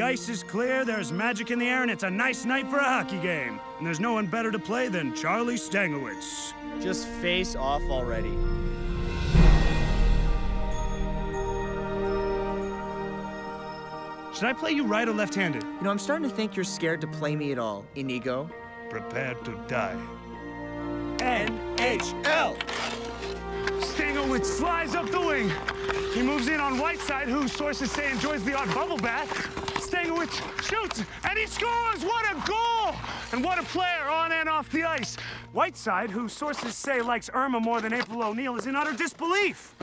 The ice is clear, there's magic in the air, and it's a nice night for a hockey game. And there's no one better to play than Charlie Stangowitz. Just face off already. Should I play you right or left-handed? You know, I'm starting to think you're scared to play me at all, Inigo. Prepare to die. NHL! Stangowitz slides up the wing. He moves in on Whiteside, who sources say enjoys the odd bubble bath. Stangowitz shoots, and he scores! What a goal! And what a player on and off the ice. Whiteside, who sources say likes Irma more than April O'Neil, is in utter disbelief.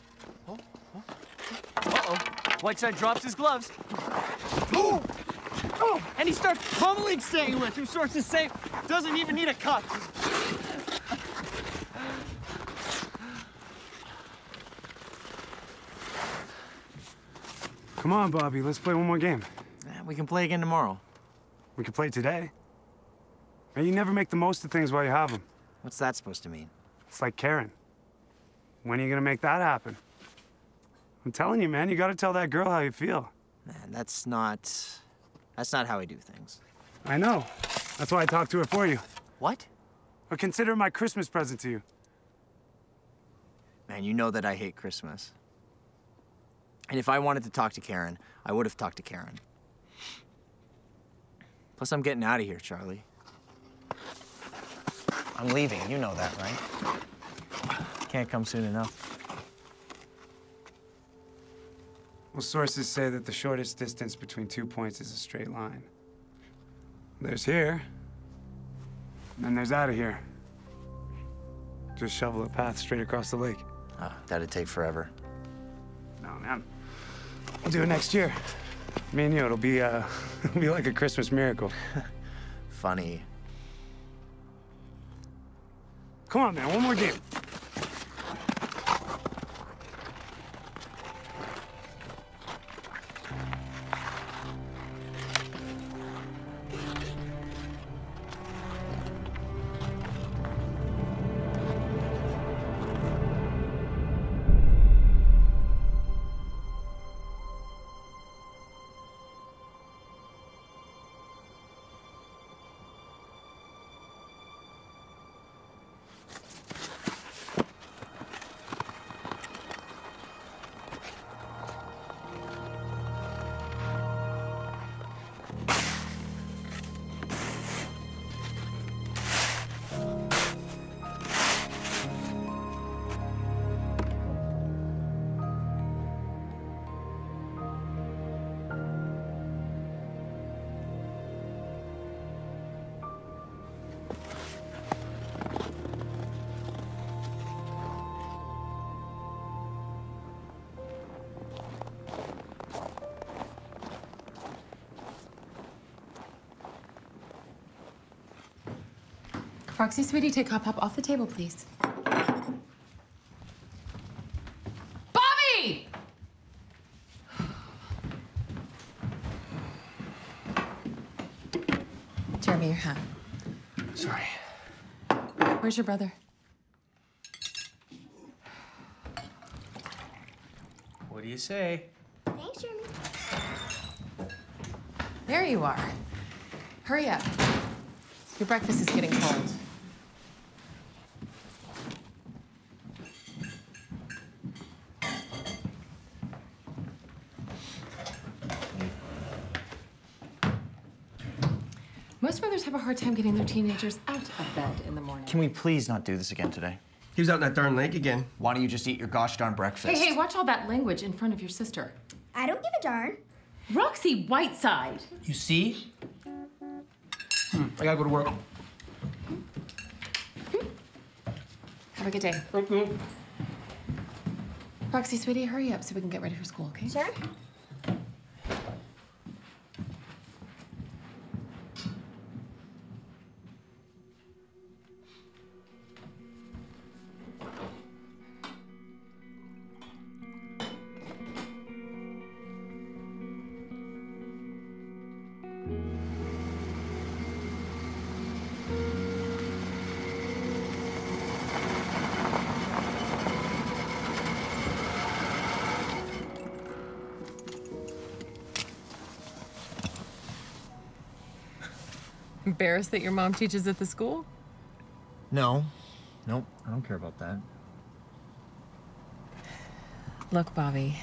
Uh-oh. Whiteside drops his gloves. Ooh! Oh! And he starts pummeling Stangowitz, who sources say doesn't even need a cup. Come on, Bobby, let's play one more game. We can play again tomorrow. We can play today. Man, you never make the most of things while you have them. What's that supposed to mean? It's like Karen. When are you gonna make that happen? I'm telling you, man, you gotta tell that girl how you feel. Man, that's not how I do things. I know. That's why I talked to her for you. What? Or consider it my Christmas present to you. Man, you know that I hate Christmas. And if I wanted to talk to Karen, I would have talked to Karen. Plus, I'm getting out of here, Charlie. I'm leaving. You know that, right? Can't come soon enough. Well, sources say that the shortest distance between 2 points is a straight line. There's here, and then there's out of here. Just shovel a path straight across the lake. Oh, that'd take forever. No, man. We'll do it next year. Me and you, it'll be like a Christmas miracle. Funny. Come on, man, one more game. Roxy, sweetie, take Hop Hop off the table, please. Bobby! Jeremy, your hat. Sorry. Where's your brother? What do you say? Thanks, Jeremy. There you are. Hurry up. Your breakfast is getting cold. Have a hard time getting their teenagers out of bed in the morning. Can we please not do this again today? He was out in that darn lake again. Why don't you just eat your gosh darn breakfast? Hey, watch all that language in front of your sister. I don't give a darn. Roxy Whiteside. You see? I gotta go to work. Have a good day. Thank you. Roxy, sweetie, hurry up so we can get ready for school, okay? Sure. Embarrassed that your mom teaches at the school? No. Nope, I don't care about that. Look, Bobby,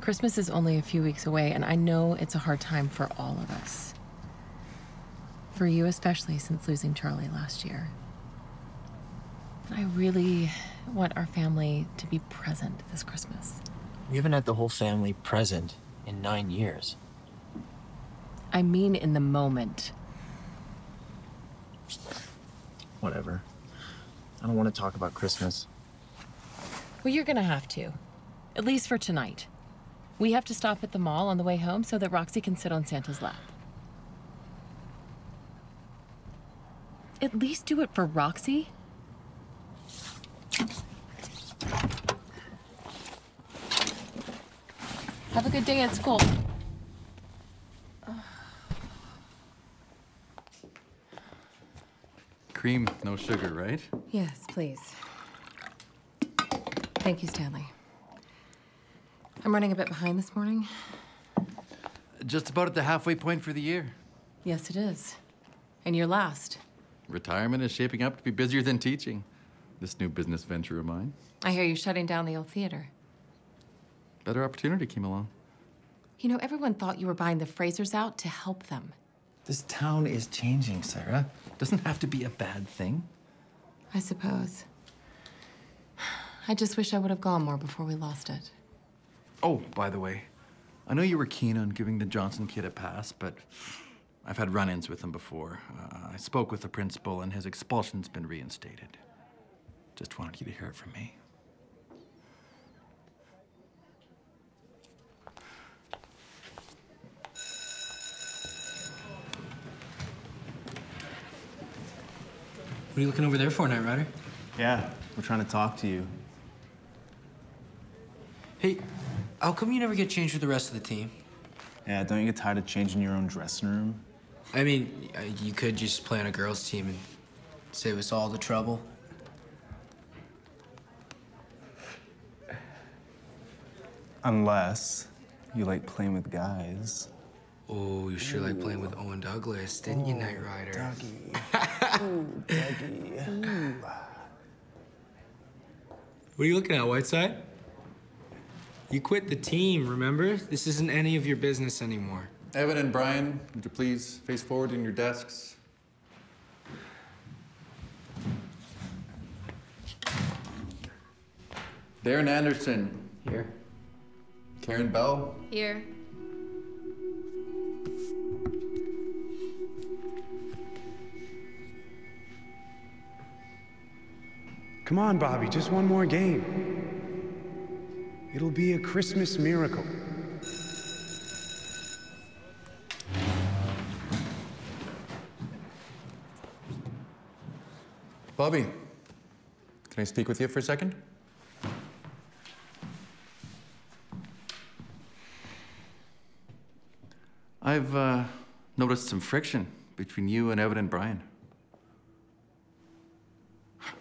Christmas is only a few weeks away, and I know it's a hard time for all of us. For you especially, since losing Charlie last year. I really want our family to be present this Christmas. We haven't had the whole family present in 9 years. I mean in the moment. Whatever. I don't want to talk about Christmas. Well, you're gonna have to. At least for tonight. We have to stop at the mall on the way home so that Roxy can sit on Santa's lap. At least do it for Roxy. Have a good day at school. Cream, no sugar, right? Yes, please. Thank you, Stanley. I'm running a bit behind this morning. Just about at the halfway point for the year. Yes, it is. And you're last. Retirement is shaping up to be busier than teaching. This new business venture of mine. I hear you're shutting down the old theater. Better opportunity came along. You know, everyone thought you were buying the Frasers out to help them. This town is changing, Sarah. Doesn't have to be a bad thing. I suppose. I just wish I would have gone more before we lost it. Oh, by the way, I know you were keen on giving the Johnson kid a pass, but I've had run-ins with him before. I spoke with the principal, and his expulsion's been reinstated. Just wanted you to hear it from me. What are you looking over there for, Knight Rider? Yeah, we're trying to talk to you. Hey, how come you never get changed with the rest of the team? Yeah, don't you get tired of changing your own dressing room? I mean, you could just play on a girls' team and save us all the trouble. Unless you like playing with guys. Oh, you sure like playing with Owen Douglas, didn't you, Knight Rider? Dougie. Ooh, Dougie. Ooh. What are you looking at, Whiteside? You quit the team, remember? This isn't any of your business anymore. Evan and Brian, would you please face forward in your desks? Darren Anderson. Here. Karen Bell. Here. Come on, Bobby, just one more game. It'll be a Christmas miracle. Bobby, can I speak with you for a second? I've noticed some friction between you and Evan and Brian.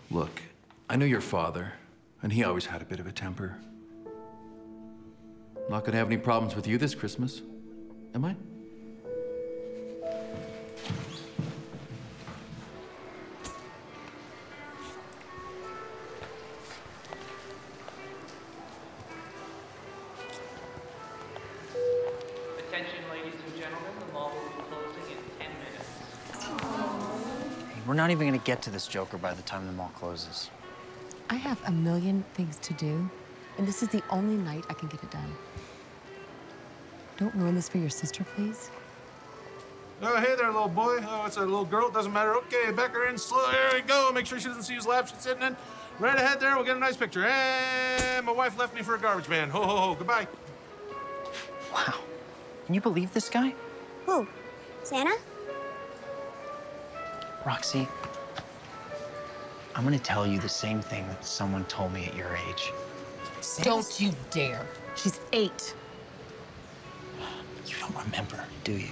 Look. I knew your father, and he always had a bit of a temper. I'm not gonna have any problems with you this Christmas, am I? Attention, ladies and gentlemen, the mall will be closing in 10 minutes. Hey, we're not even gonna get to this joker by the time the mall closes. I have a million things to do, and this is the only night I can get it done. Don't ruin this for your sister, please. Oh, hey there, little boy. Oh, it's a little girl. It doesn't matter. Okay, back her in slow. There we go. Make sure she doesn't see whose lap she's sitting in. Right ahead there. We'll get a nice picture. And my wife left me for a garbage man. Ho, ho, ho. Goodbye. Wow. Can you believe this guy? Who? Santa? Roxy. I'm gonna tell you the same thing that someone told me at your age. Don't you dare. She's 8. You don't remember, do you?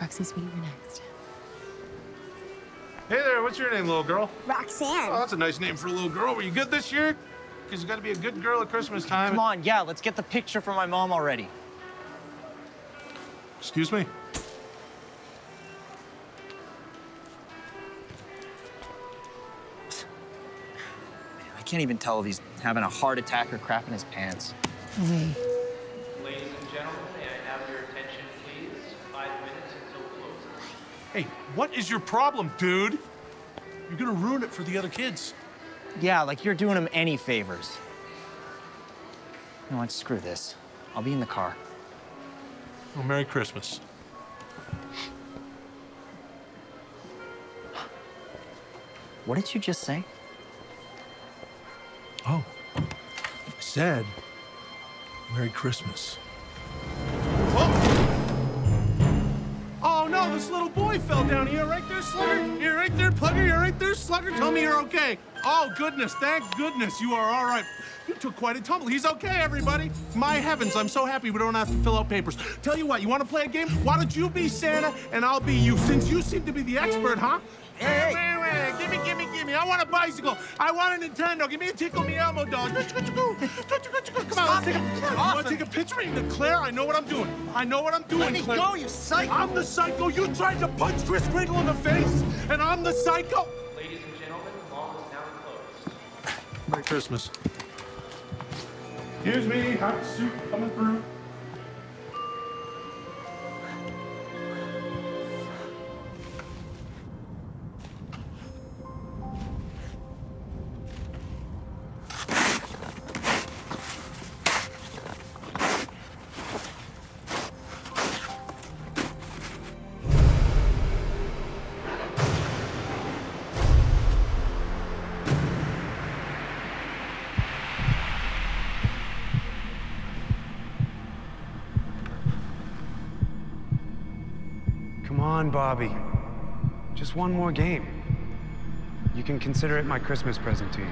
Roxy, sweetie, you're next. Hey there, what's your name, little girl? Roxanne. Oh, that's a nice name for a little girl. Were you good this year? Because you gotta be a good girl at Christmas time. Come on, yeah, let's get the picture for my mom already. Excuse me? I can't even tell if he's having a heart attack or crap in his pants. Hey. Ladies and gentlemen, may I have your attention, please? 5 minutes until closing. Hey, what is your problem, dude? You're gonna ruin it for the other kids. Yeah, like you're doing them any favors. You know what? Screw this. I'll be in the car. Well, Merry Christmas. What did you just say? Oh, I said Merry Christmas. Oh no, this little boy fell down. You're right there, Slugger. You're right there, Plugger. You're right there, Slugger. Tell me you're okay. Oh, goodness, thank goodness you are all right. You took quite a tumble. He's okay, everybody. My heavens, I'm so happy we don't have to fill out papers. Tell you what, you want to play a game? Why don't you be Santa and I'll be you, since you seem to be the expert, huh? Hey, wait, give me. I want a bicycle. I want a Nintendo. Give me a Tickle Me Elmo doll. Come on, let's take a, awesome. Wanna take a picture of you, Claire? I know what I'm doing. Let me Claire. Go, you psycho. I'm the psycho. You tried to punch Chris Kringle in the face, and I'm the psycho. Merry Christmas. Excuse me, hot soup coming through. Bobby, just one more game. You can consider it my Christmas present to you.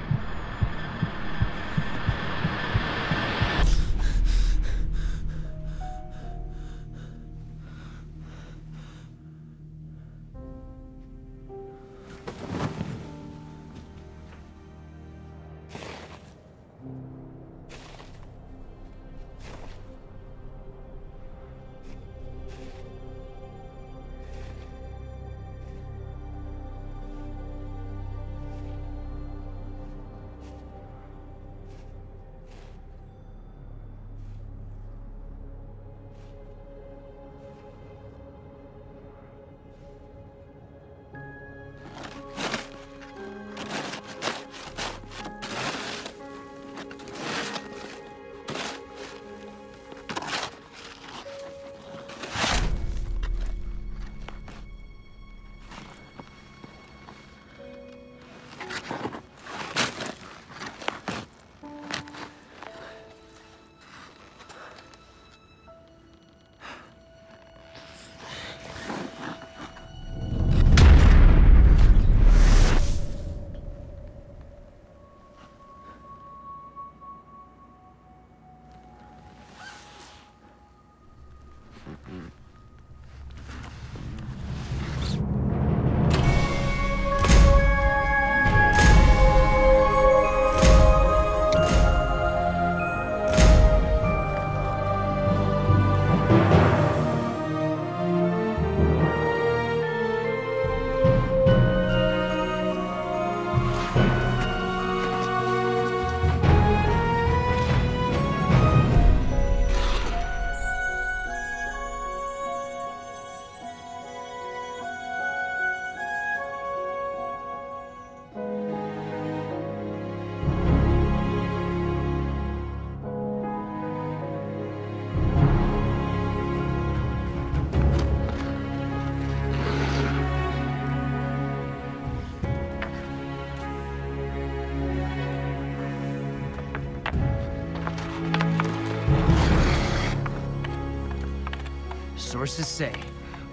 Sources say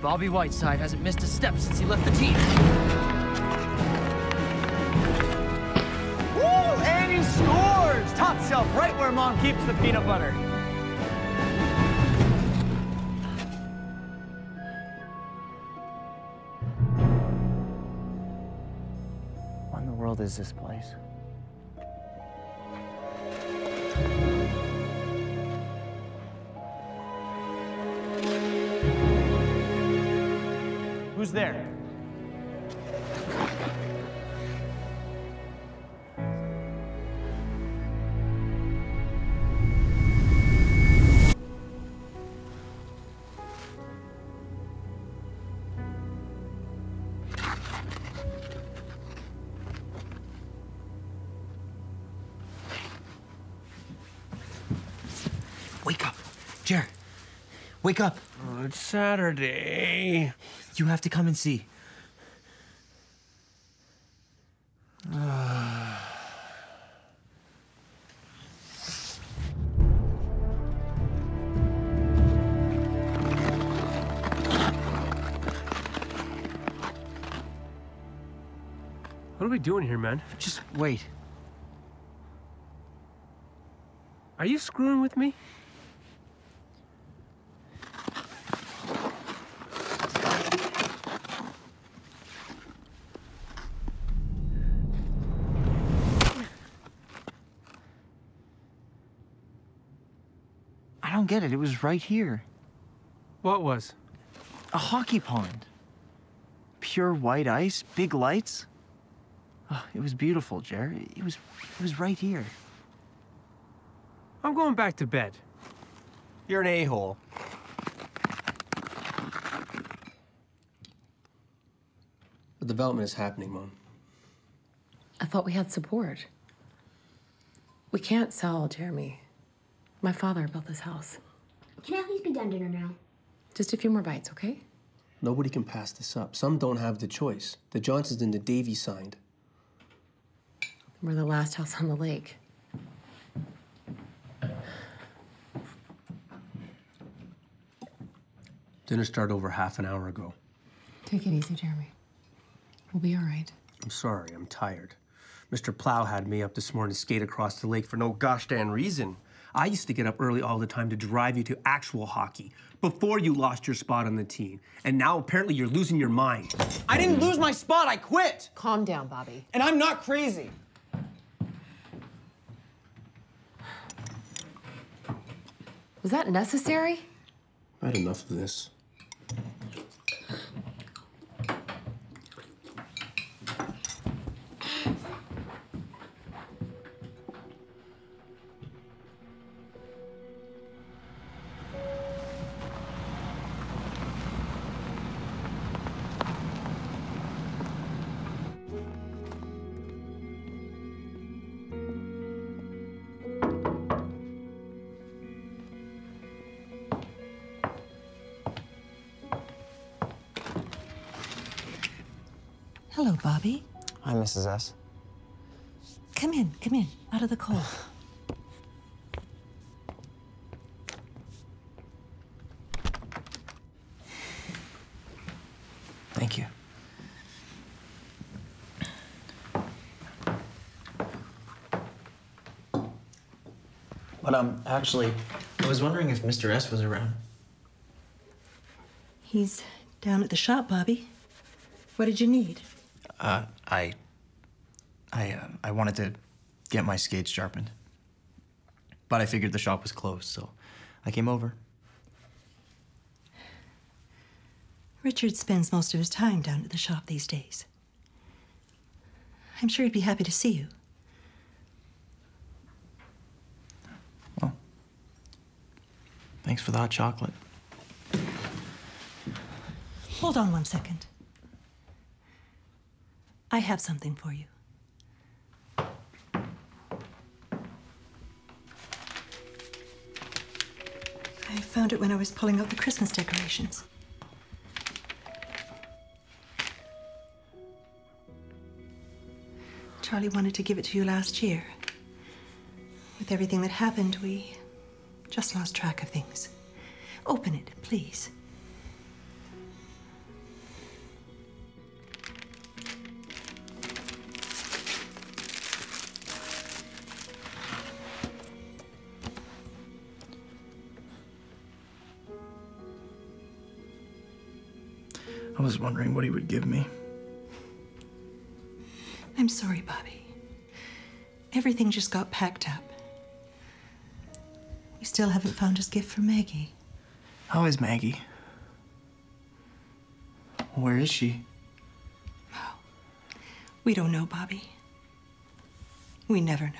Bobby Whiteside hasn't missed a step since he left the team. Woo! And he scores! Top shelf, right where Mom keeps the peanut butter. What in the world is this place? Who's there? Wake up. Oh, it's Saturday. You have to come and see. What are we doing here, man? Just wait. Are you screwing with me? Get it. It was right here. What was? A hockey pond. Pure white ice, big lights. Oh, it was beautiful, Jer. It was right here. I'm going back to bed. You're an a-hole. The development is happening, Mom. I thought we had support. We can't sell Jeremy. My father built this house. Can I please be done dinner now? Just a few more bites, okay? Nobody can pass this up. Some don't have the choice. The Johnsons and the Davy signed. We're the last house on the lake. Dinner started over half an hour ago. Take it easy, Jeremy. We'll be all right. I'm sorry, I'm tired. Mr. Plow had me up this morning to skate across the lake for no gosh darn reason. I used to get up early all the time to drive you to actual hockey before you lost your spot on the team. And now apparently you're losing your mind. I didn't lose my spot, I quit. Calm down, Bobby. And I'm not crazy. Was that necessary? I had enough of this. Hello, Bobby. Hi, Mrs. S. Come in, out of the cold. Thank you. But, actually, I was wondering if Mr. S was around. He's down at the shop, Bobby. What did you need? I wanted to get my skates sharpened, but I figured the shop was closed, so I came over. Richard spends most of his time down at the shop these days. I'm sure he'd be happy to see you. Well, thanks for the hot chocolate. Hold on one second. I have something for you. I found it when I was pulling out the Christmas decorations. Charlie wanted to give it to you last year. With everything that happened, we just lost track of things. Open it, please. I was wondering what he would give me. I'm sorry, Bobby. Everything just got packed up. We still haven't found his gift for Maggie. How is Maggie? Where is she? Oh, we don't know, Bobby. We never know.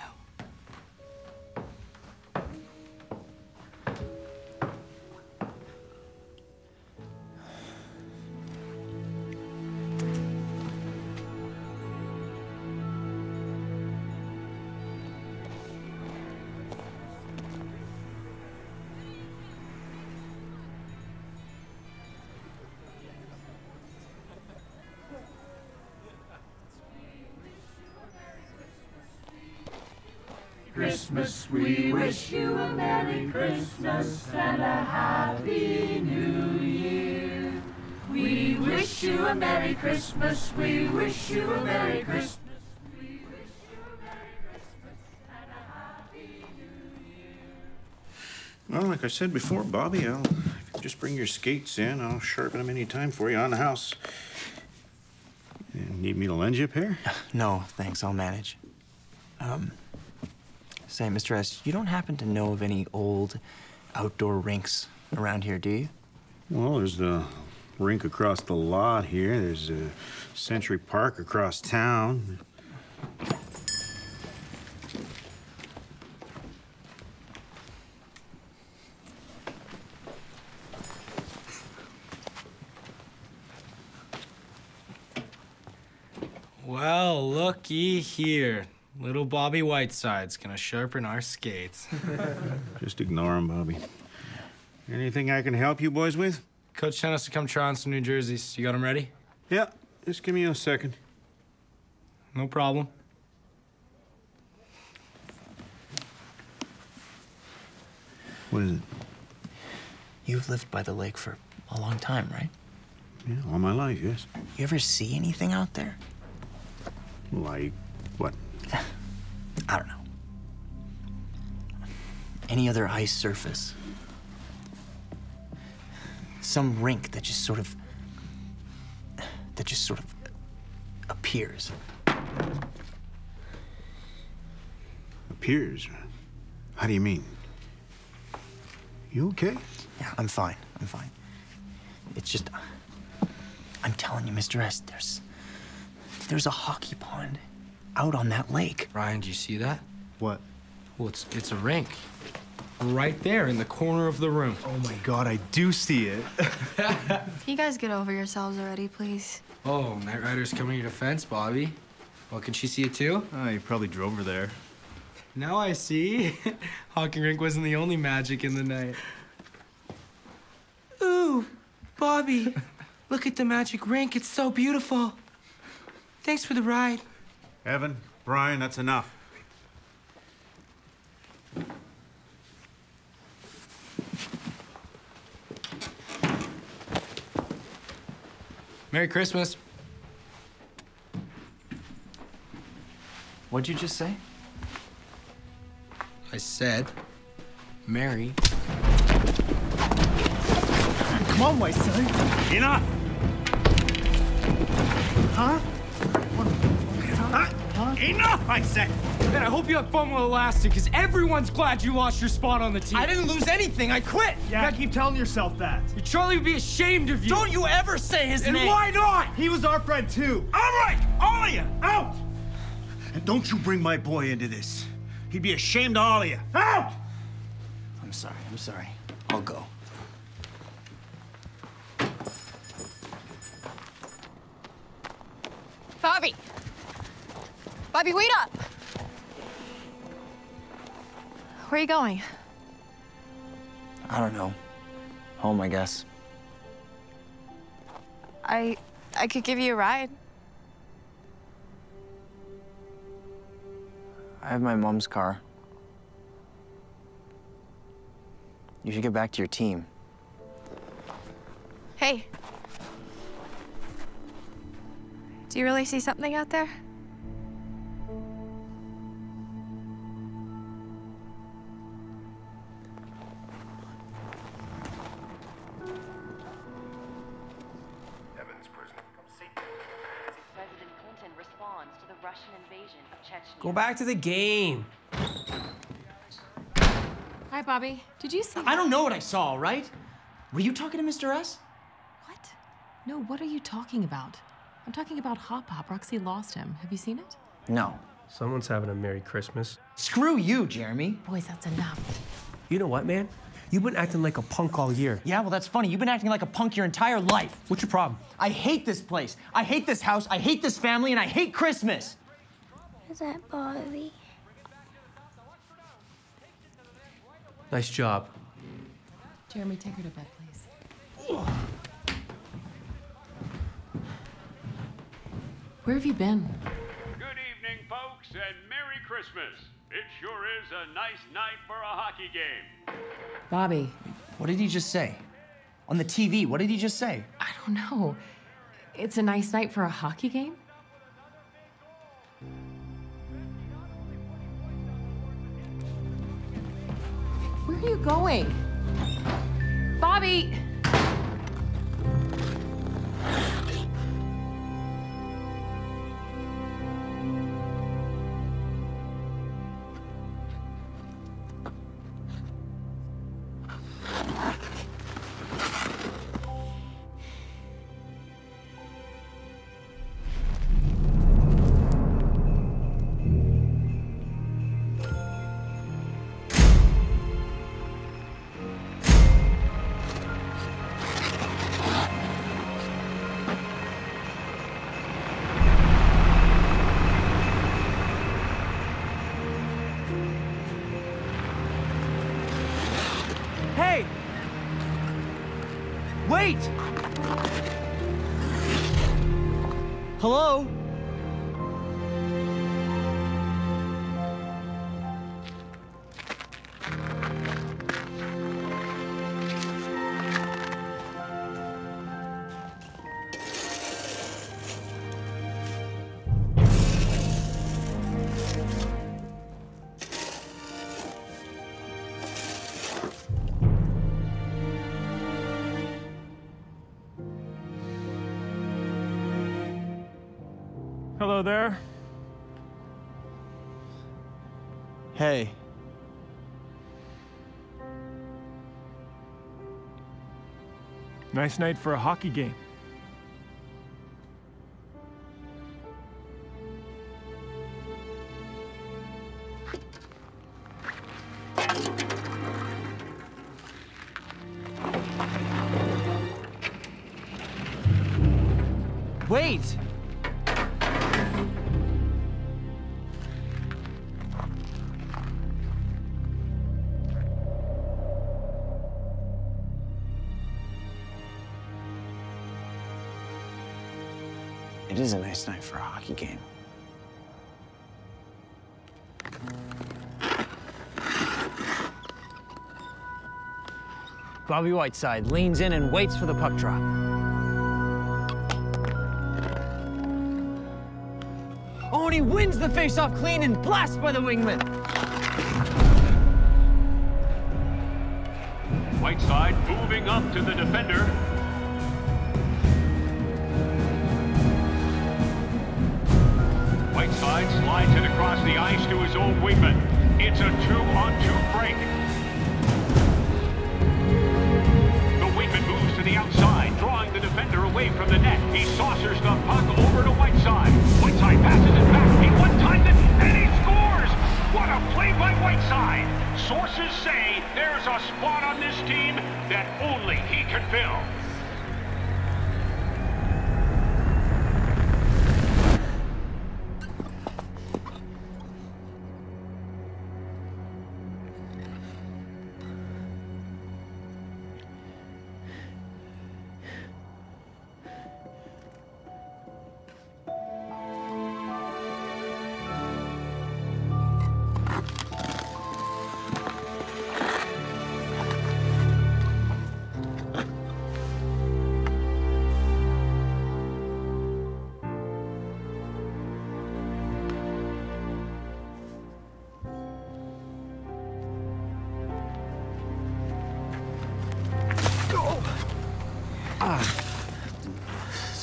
Christmas, we wish you a Merry Christmas and a Happy New Year. We wish you a Merry Christmas, we wish you a Merry Christmas. We wish you a Merry Christmas and a Happy New Year. Well, like I said before, Bobby, if you just bring your skates in, I'll sharpen them any time for you on the house. Need me to lend you a pair? No, thanks, I'll manage. Say, Mr. S, you don't happen to know of any old outdoor rinks around here, do you? Well, there's the rink across the lot here. There's a Century Park across town. Well, looky here. Little Bobby Whiteside's gonna sharpen our skates. Just ignore him, Bobby. Anything I can help you boys with? Coach sent us to come try on some new jerseys. You got them ready? Yeah, just give me a second. No problem. What is it? You've lived by the lake for a long time, right? Yeah, all my life, yes. You ever see anything out there? Like what? I don't know. Any other ice surface. Some rink that just sort of... appears. Appears? How do you mean? You okay? Yeah, I'm fine. I'm fine. It's just... I'm telling you, Mr. S, there's a hockey pond out on that lake. Brian, do you see that? What? Well, it's a rink. Right there in the corner of the room. Oh my God, I do see it. Can you guys get over yourselves already, please? Oh, Knight Rider's coming to your defense, Bobby. Well, can she see it too? Oh, you probably drove her there. Now I see. Hockey rink wasn't the only magic in the night. Ooh, Bobby, look at the magic rink. It's so beautiful. Thanks for the ride. Evan, Brian, that's enough. Merry Christmas. What'd you just say? I said, Merry. Come on, my son. Enough! Huh? Enough, I said! Man, I hope you have fun while it lasted, because everyone's glad you lost your spot on the team. I didn't lose anything. I quit. Yeah, you keep telling yourself that. Charlie would be ashamed of you. Don't you ever say his name. And why not? He was our friend, too. All right, all of you, out! And don't you bring my boy into this. He'd be ashamed of all of you. Out! I'm sorry. I'll go. Bobby! Bobby, wait up! Where are you going? I don't know. Home, I guess. I could give you a ride. I have my mom's car. You should get back to your team. Hey. Do you really see something out there? Go back to the game. Hi, Bobby. Did you see that? I don't know what I saw, all right? Were you talking to Mr. S? What? No, what are you talking about? I'm talking about Hop Hop. Roxy lost him. Have you seen it? No. Someone's having a Merry Christmas. Screw you, Jeremy. Boys, that's enough. You know what, man? You've been acting like a punk all year. Yeah, well, that's funny. You've been acting like a punk your entire life. What's your problem? I hate this place. I hate this house. I hate this family, and I hate Christmas. Does that bother me? Nice job. Jeremy, take her to bed, please. Ugh. Where have you been? Good evening, folks, and Merry Christmas. It sure is a nice night for a hockey game. Bobby. What did he just say? On the TV, what did he just say? I don't know. It's a nice night for a hockey game? Where are you going? Bobby! Hello? Hello there. Hey. Nice night for a hockey game. Wait! It is a nice night for a hockey game. Bobby Whiteside leans in and waits for the puck drop. Oh, and he wins the faceoff clean and blasts by the wingman. Whiteside moving up to the defender. Whiteside slides it across the ice to his own wingman. It's a 2-on-2 break. The wingman moves to the outside, drawing the defender away from the net. He saucers the puck over to Whiteside. Whiteside passes it back. He one-times it, and he scores! What a play by Whiteside! Sources say there's a spot on this team that only he can fill.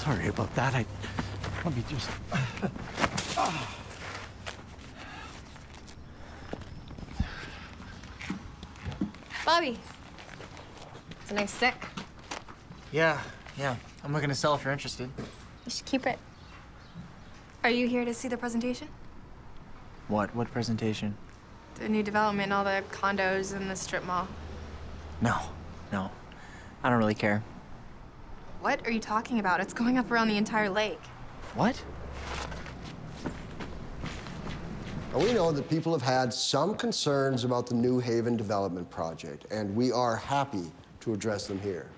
Sorry about that. Let me just... Bobby, it's a nice sick. Yeah. I'm looking to sell if you're interested. You should keep it. Are you here to see the presentation? What? What presentation? The new development, all the condos and the strip mall. No, no. I don't really care. What are you talking about? It's going up around the entire lake. What? We know that people have had some concerns about the New Haven development project, and we are happy to address them here.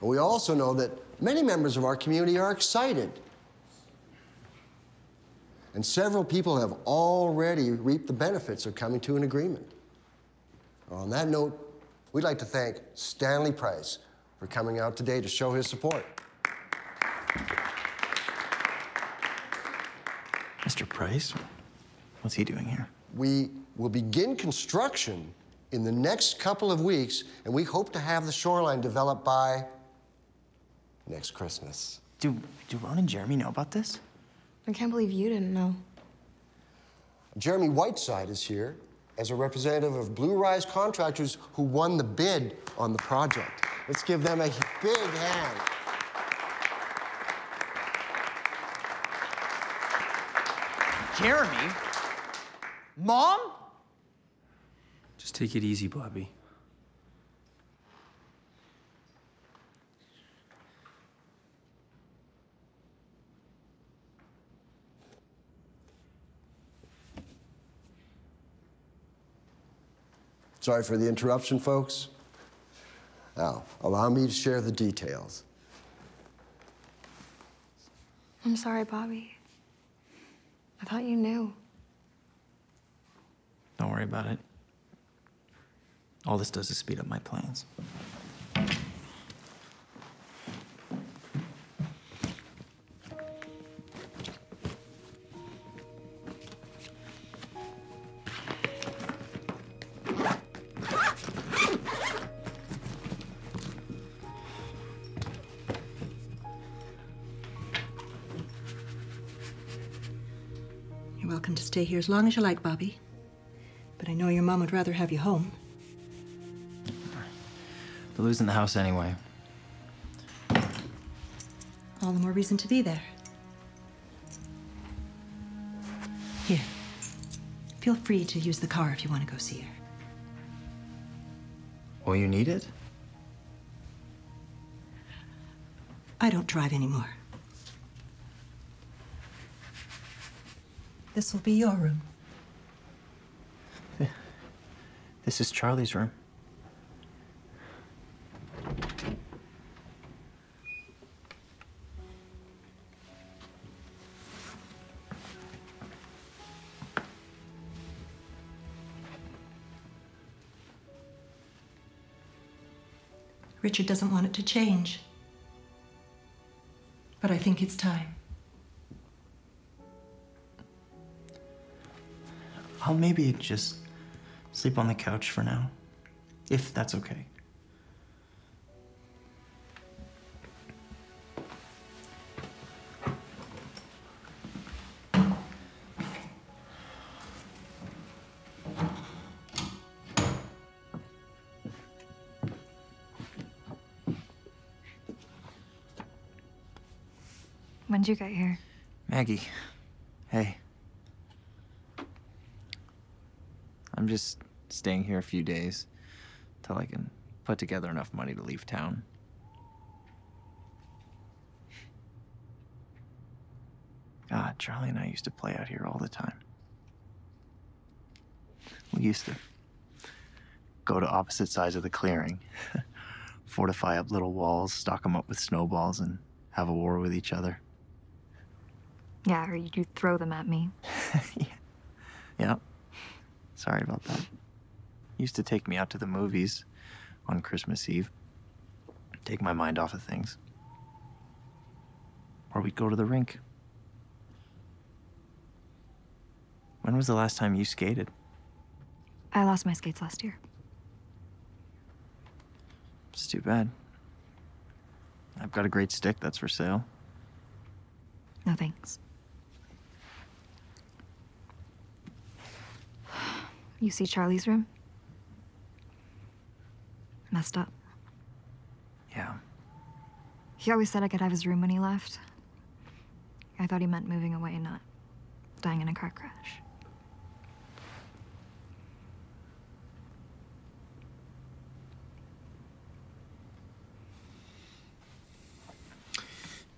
And we also know that many members of our community are excited. And several people have already reaped the benefits of coming to an agreement. On that note, we'd like to thank Stanley Price for coming out today to show his support. Mr. Price, what's he doing here? We will begin construction in the next couple of weeks, and we hope to have the shoreline developed by next Christmas. Do Ron and Jeremy know about this? I can't believe you didn't know. Jeremy Whiteside is here as a representative of Blue Rise Contractors who won the bid on the project. Let's give them a big hand. Jeremy? Mom? Just take it easy, Bobby. Sorry for the interruption, folks. Now, allow me to share the details. I'm sorry, Bobby. I thought you knew. Don't worry about it. All this does is speed up my plans. You're welcome to stay here as long as you like, Bobby. But I know your mom would rather have you home. They're losing the house anyway. All the more reason to be there. Here. Feel free to use the car if you want to go see her. Oh, you need it? I don't drive anymore. This will be your room. This is Charlie's room. Richard doesn't want it to change, but I think it's time. I'll maybe just sleep on the couch for now, if that's okay. When'd you get here? Maggie, hey. I'm just staying here a few days till I can put together enough money to leave town. God, Charlie and I used to play out here all the time. We used to go to opposite sides of the clearing, fortify up little walls, stock them up with snowballs, and have a war with each other. Yeah, or you throw them at me. Yeah. Yeah. Sorry about that. You used to take me out to the movies on Christmas Eve. Take my mind off of things. Or we'd go to the rink. When was the last time you skated? I lost my skates last year. It's too bad. I've got a great stick that's for sale. No thanks. You see Charlie's room? Messed up. Yeah. He always said I could have his room when he left. I thought he meant moving away, not dying in a car crash.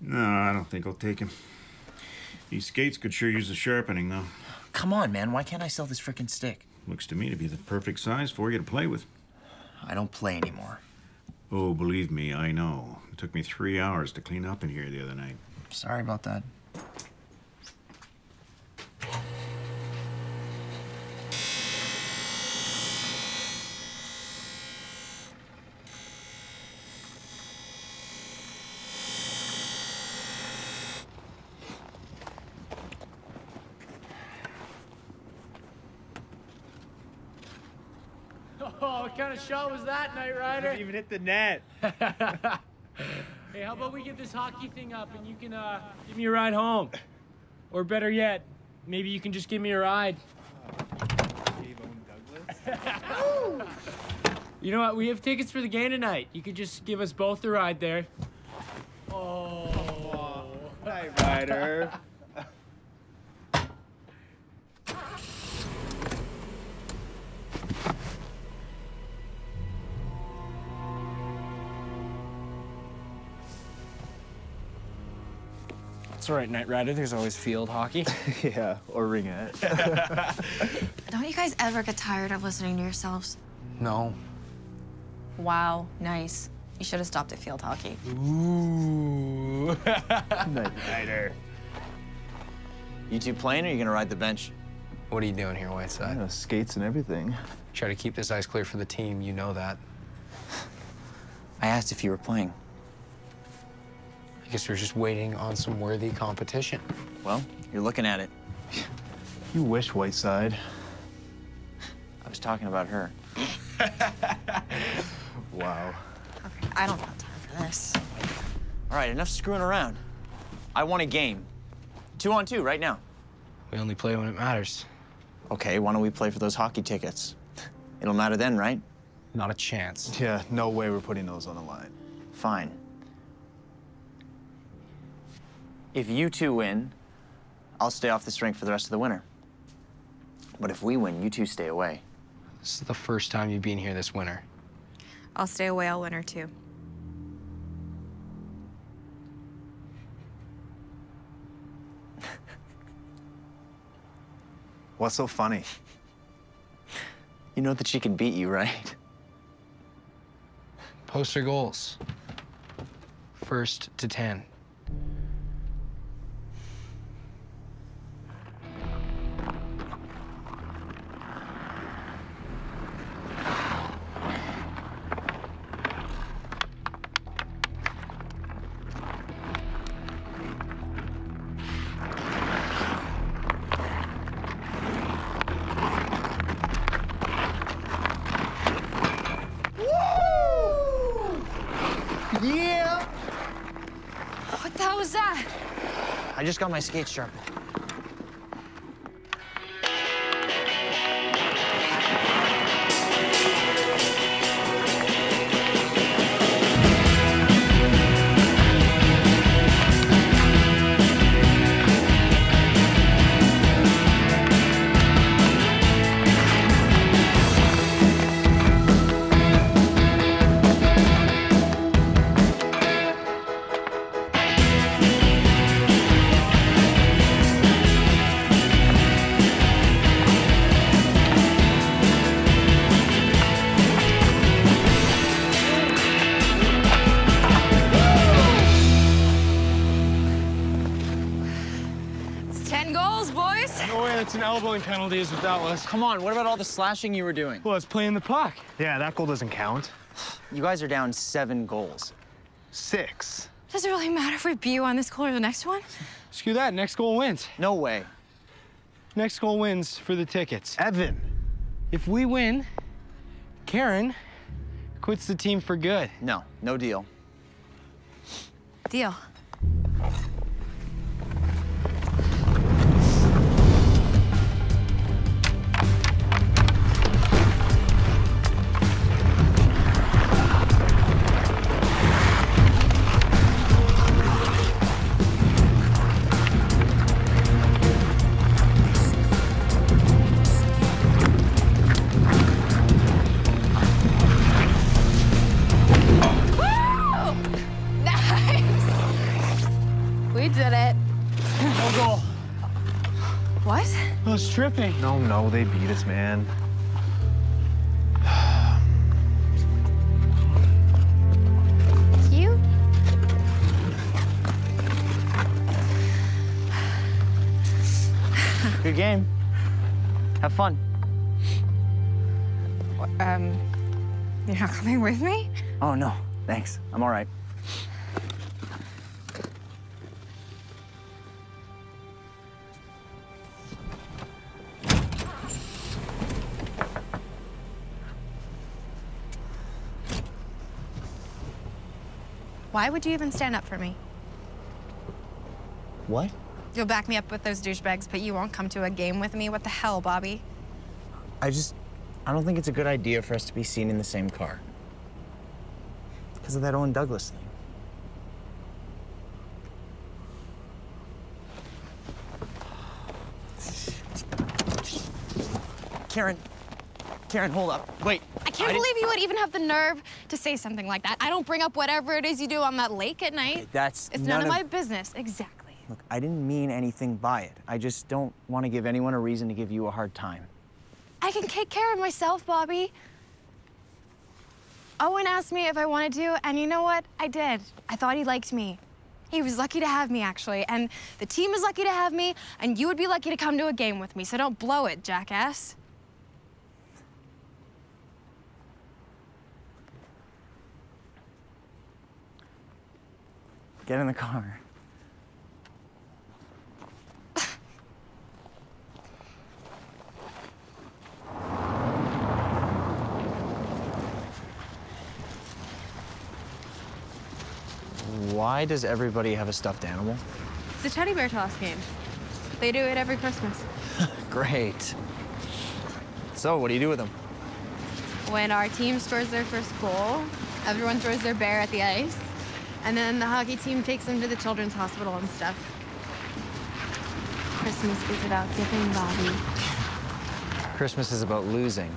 No, I don't think I'll take him. These skates could sure use the sharpening, though. Come on, man. Why can't I sell this frickin' stick? Looks to me to be the perfect size for you to play with. I don't play anymore. Oh, believe me, I know. It took me 3 hours to clean up in here the other night. Sorry about that. Show was that, Knight Rider? Didn't even hit the net. Hey, how about we get this hockey thing up and you can give me a ride home? Or better yet, maybe you can just give me a ride. Owen Douglas. You know what? We have tickets for the game tonight. You could just give us both a ride there. Oh, Knight Rider. It's all right, Knight Rider. There's always field hockey. Yeah, or ringette. Don't you guys ever get tired of listening to yourselves? No. Wow, nice. You should have stopped at field hockey. Ooh. Knight Rider. You two playing, or are you gonna ride the bench? What are you doing here, Whiteside? Yeah, skates and everything. Try to keep this ice clear for the team. You know that. I asked if you were playing. I guess we're just waiting on some worthy competition. Well, you're looking at it. You wish, Whiteside. I was talking about her. Wow. Okay, I don't have time for this. All right, enough screwing around. I want a game. 2-on-2 right now. We only play when it matters. Okay, why don't we play for those hockey tickets? It'll matter then, right? Not a chance. Yeah, no way we're putting those on the line. Fine. If you two win, I'll stay off this rink for the rest of the winter. But if we win, you two stay away. This is the first time you've been here this winter. I'll stay away all winter, too. What's so funny? You know that she can beat you, right? Post her goals. 1st to 10. I just got my skates sharpened. Penalties with that was. Come on, what about all the slashing you were doing? Well, I was playing the puck. Yeah, that goal doesn't count. You guys are down 7 goals. 6. Does it really matter if we beat you on this goal or the next one? Screw that, next goal wins. No way. Next goal wins for the tickets. Evan. If we win, Karen quits the team for good. No, no deal. Deal. was tripping. No, they beat us, man. You? Good game. Have fun. You're not coming with me? Oh, no. Thanks. I'm all right. Why would you even stand up for me? What? You'll back me up with those douchebags, but you won't come to a game with me. What the hell, Bobby? I don't think it's a good idea for us to be seen in the same car. Because of that Owen Douglas thing. Karen, hold up. Wait. I can't believe you would even have the nerve to say something like that. I don't bring up whatever it is you do on that lake at night. It's none of my business. Exactly. Look, I didn't mean anything by it. I just don't want to give anyone a reason to give you a hard time. I can take care of myself, Bobby. Owen asked me if I wanted to, and you know what? I did. I thought he liked me. He was lucky to have me, actually, and the team is lucky to have me, and you would be lucky to come to a game with me, so don't blow it, jackass. Get in the car. Why does everybody have a stuffed animal? It's a teddy bear toss game. They do it every Christmas. Great. So, what do you do with them? When our team scores their first goal, everyone throws their bear at the ice, and then the hockey team takes them to the children's hospital and stuff. Christmas is about giving, Bobby. Christmas is about losing.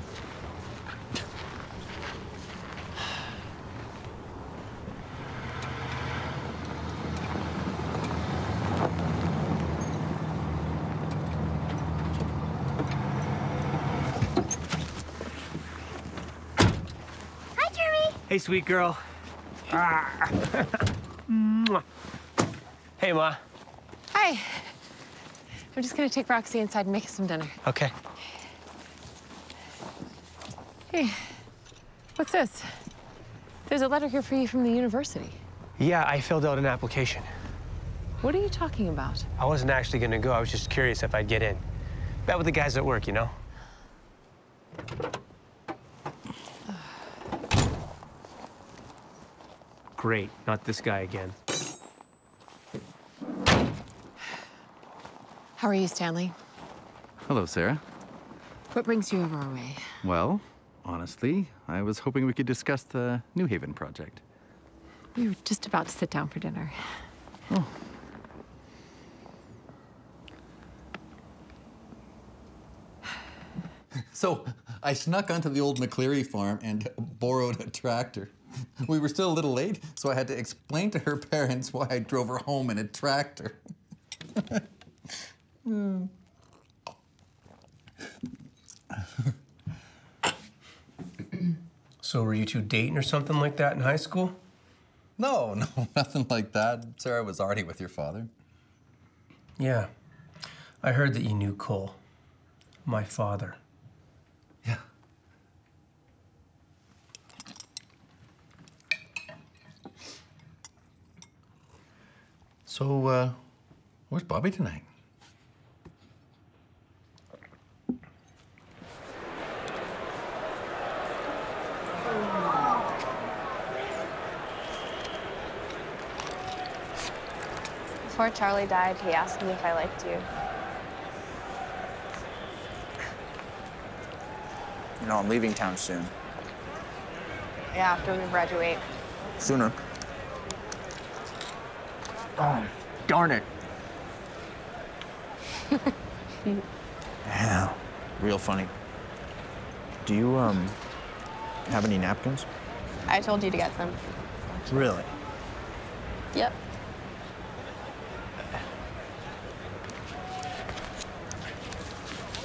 Hey, sweet girl. Hey, Ma. Hi. I'm just gonna take Roxy inside and make some dinner. Okay. Hey, what's this? There's a letter here for you from the university. Yeah, I filled out an application. What are you talking about? I wasn't actually gonna go. I was just curious if I'd get in. Met with the guys at work, you know? Great, not this guy again. How are you, Stanley? Hello, Sarah. What brings you over our way? Well, honestly, I was hoping we could discuss the New Haven project. We were just about to sit down for dinner. Oh. So, I snuck onto the old McCleary farm and borrowed a tractor. We were still a little late, so I had to explain to her parents why I drove her home in a tractor. So were you two dating or something like that in high school? No, nothing like that. Sarah was already with your father. Yeah. I heard that you knew Cole, my father. Yeah. So, where's Bobby tonight? Before Charlie died, he asked me if I liked you. You know, I'm leaving town soon. Yeah, after we graduate. Sooner. Oh, darn it. Yeah, real funny. Do you, have any napkins? I told you to get some. Really? Yep.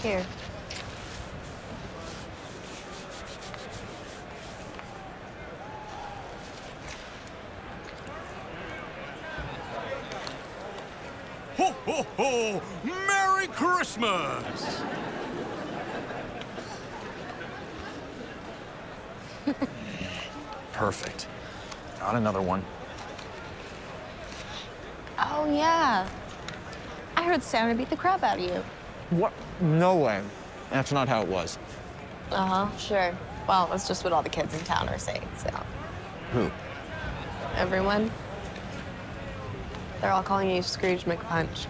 Here. Ho, ho, ho! Merry Christmas! Perfect. Not another one. Oh, yeah. I heard Santa beat the crap out of you. What? No way. That's not how it was. Uh-huh, sure. Well, it's just what all the kids in town are saying, so. Who? Everyone. They're all calling you Scrooge McPunch.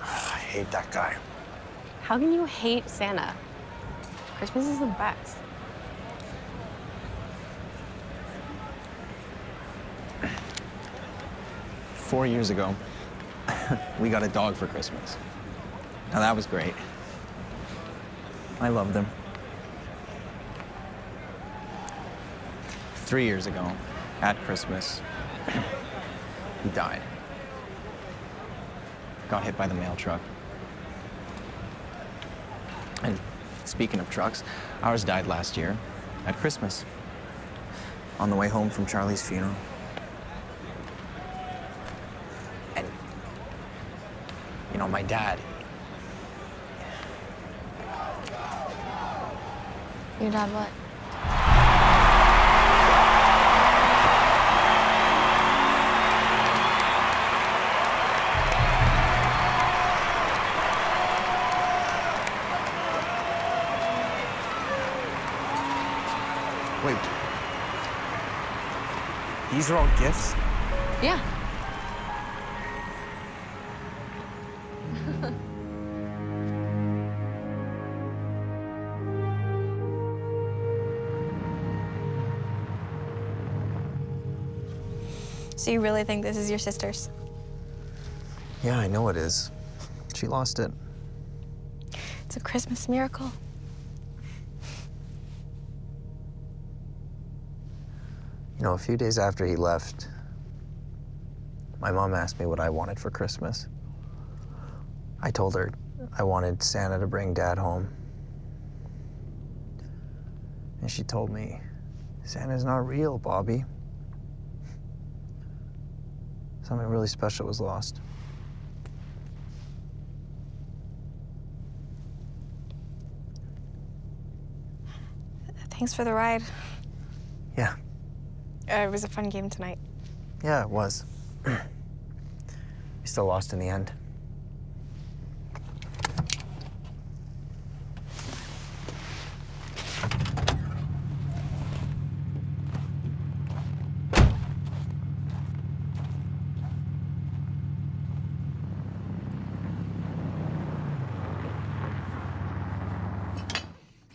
I hate that guy. How can you hate Santa? Christmas is the best. Four years ago, we got a dog for Christmas. Now that was great. I loved him. 3 years ago, at Christmas, he died. Got hit by the mail truck. And speaking of trucks, ours died last year, at Christmas, on the way home from Charlie's funeral. And, you know, my dad. Your dad what? Wait, these are all gifts? Yeah. So you really think this is your sister's? Yeah, I know it is. She lost it. It's a Christmas miracle. You know, a few days after he left, my mom asked me what I wanted for Christmas. I told her I wanted Santa to bring Dad home. And she told me, Santa's not real, Bobby. Something really special was lost. Thanks for the ride. Yeah. It was a fun game tonight. Yeah, it was. We still lost in the end.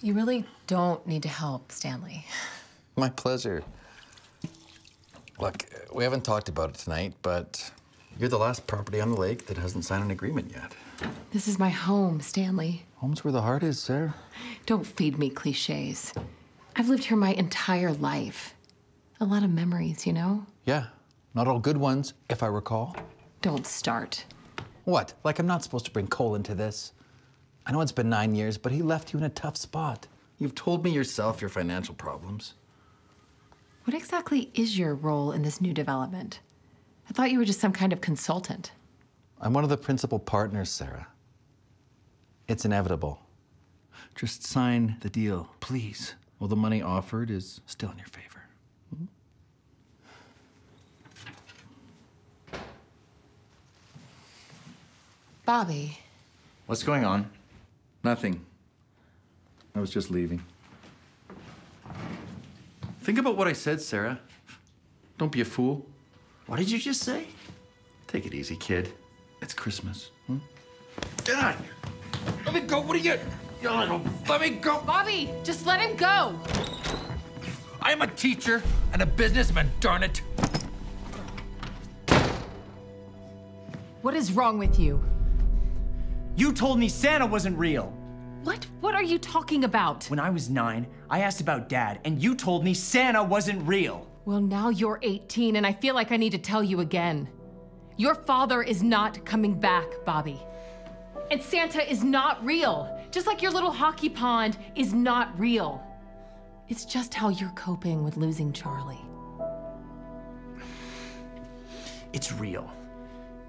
You really don't need to help, Stanley. My pleasure. Look, we haven't talked about it tonight, but you're the last property on the lake that hasn't signed an agreement yet. This is my home, Stanley. Home's where the heart is, Sarah. Don't feed me cliches. I've lived here my entire life. A lot of memories, you know? Yeah, not all good ones, if I recall. Don't start. What? Like I'm not supposed to bring Cole into this? I know it's been 9 years, but he left you in a tough spot. You've told me yourself your financial problems. What exactly is your role in this new development? I thought you were just some kind of consultant. I'm one of the principal partners, Sarah. It's inevitable. Just sign the deal, please. Well, the money offered is still in your favor. Hmm? Bobby. What's going on? Nothing. I was just leaving. Think about what I said, Sarah. Don't be a fool. What did you just say? Take it easy, kid. It's Christmas. Hmm? Get out of here. Let me go. What are you yelling? Let me go. Bobby, just let him go. I'm a teacher and a businessman, darn it. What is wrong with you? You told me Santa wasn't real. What? What are you talking about? When I was 9, I asked about Dad, and you told me Santa wasn't real. Well, now you're 18, and I feel like I need to tell you again. Your father is not coming back, Bobby. And Santa is not real. Just like your little hockey pond is not real. It's just how you're coping with losing Charlie. It's real.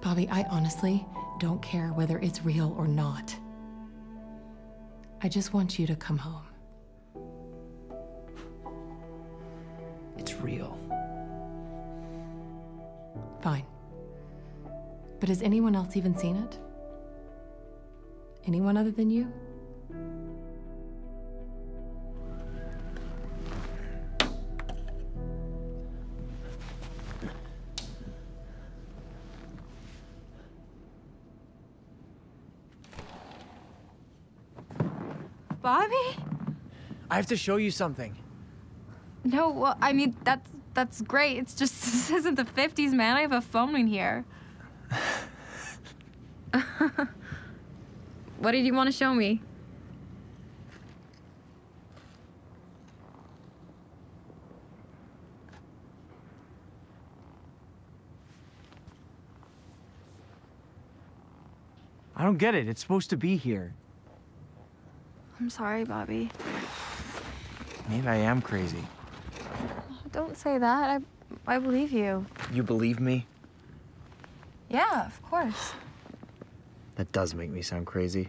Bobby, I honestly don't care whether it's real or not. I just want you to come home. It's real. Fine. But has anyone else even seen it? Anyone other than you? Bobby? I have to show you something. No, well, I mean, that's great. It's just, this isn't the 50s, man. I have a phone in here. What did you want to show me? I don't get it. It's supposed to be here. I'm sorry, Bobby. Maybe I am crazy. Don't say that. I believe you. You believe me? Yeah, of course. That does make me sound crazy.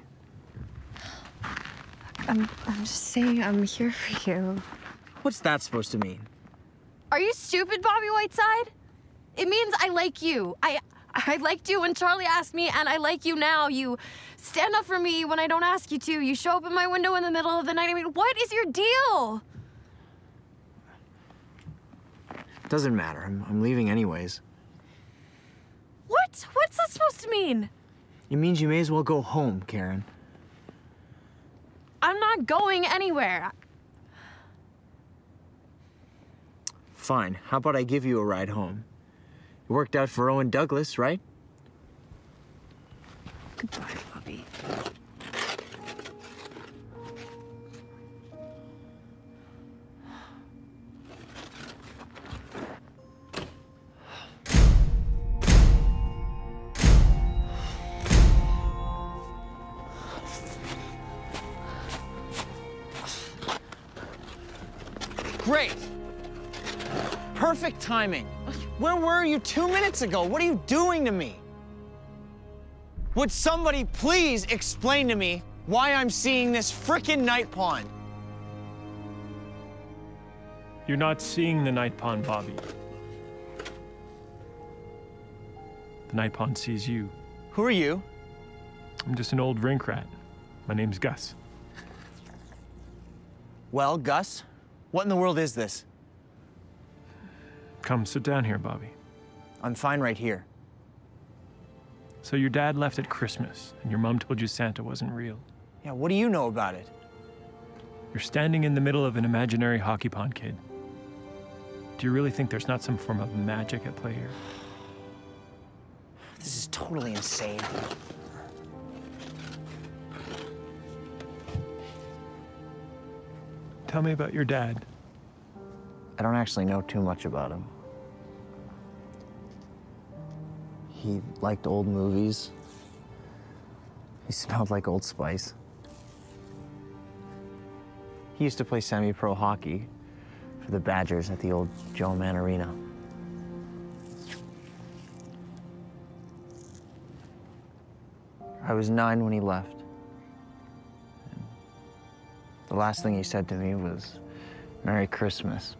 I'm just saying I'm here for you. What's that supposed to mean? Are you stupid, Bobby Whiteside? It means I like you. I liked you when Charlie asked me, and I like you now. You stand up for me when I don't ask you to. You show up in my window in the middle of the night. I mean, what is your deal? Doesn't matter. I'm leaving anyways. What? What's that supposed to mean? It means you may as well go home, Karen. I'm not going anywhere. Fine. How about I give you a ride home? You worked out for Owen Douglas, right? Goodbye, Bobby. Great. Perfect timing. Where were you 2 minutes ago? What are you doing to me? Would somebody please explain to me why I'm seeing this frickin' Night Pond? You're not seeing the Night Pond, Bobby. The Night Pond sees you. Who are you? I'm just an old rink rat. My name's Gus. Well, Gus, what in the world is this? Come, sit down here, Bobby. I'm fine right here. So your dad left at Christmas, and your mom told you Santa wasn't real. Yeah, what do you know about it? You're standing in the middle of an imaginary hockey pond, kid. Do you really think there's not some form of magic at play here? This is totally insane. Tell me about your dad. I don't actually know too much about him. He liked old movies. He smelled like Old Spice. He used to play semi-pro hockey for the Badgers at the old Joe Man Arena. I was 9 when he left. And the last thing he said to me was, "Merry Christmas."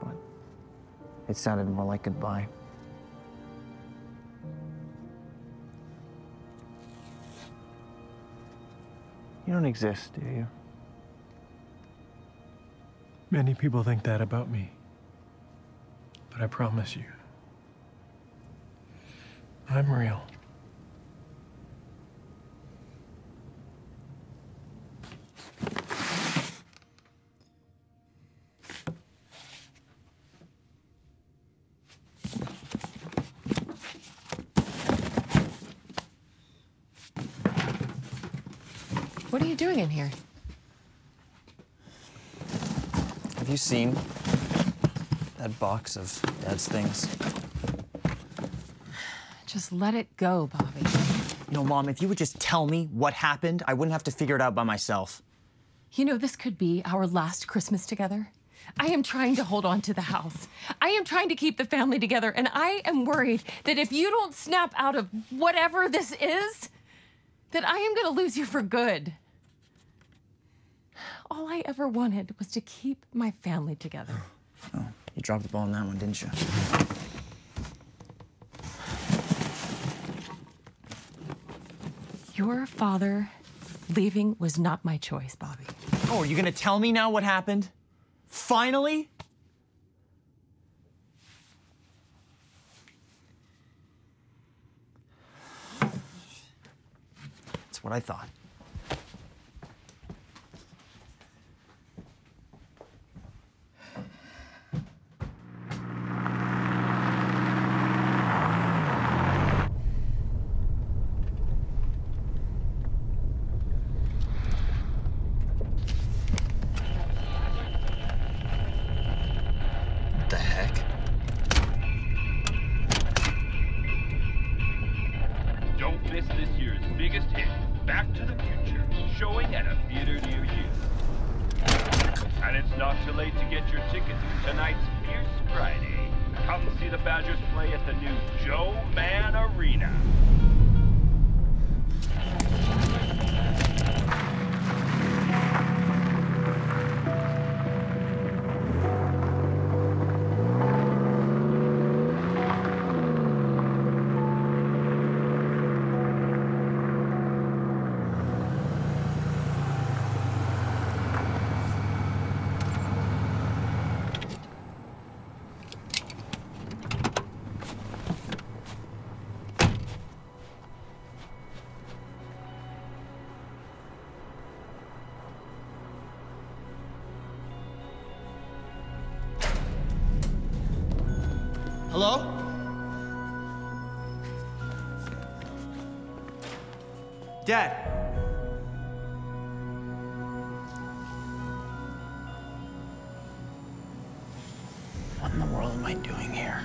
But it sounded more like goodbye. You don't exist, do you? Many people think that about me. But I promise you, I'm real. What are you doing in here? Have you seen that box of Dad's things? Just let it go, Bobby. You know, Mom, if you would just tell me what happened, I wouldn't have to figure it out by myself. You know, this could be our last Christmas together. I am trying to hold on to the house. I am trying to keep the family together, and I am worried that if you don't snap out of whatever this is, that I am going to lose you for good. All I ever wanted was to keep my family together. Oh, you dropped the ball on that one, didn't you? Your father leaving was not my choice, Bobby. Oh, are you going to tell me now what happened? Finally? That's what I thought. Dad. What in the world am I doing here?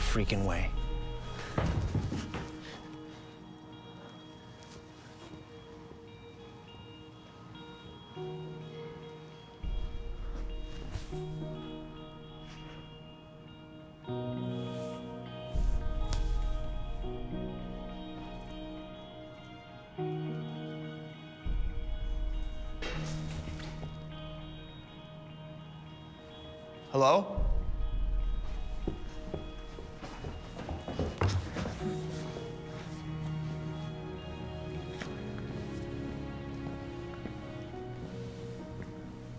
Freaking way. Hello?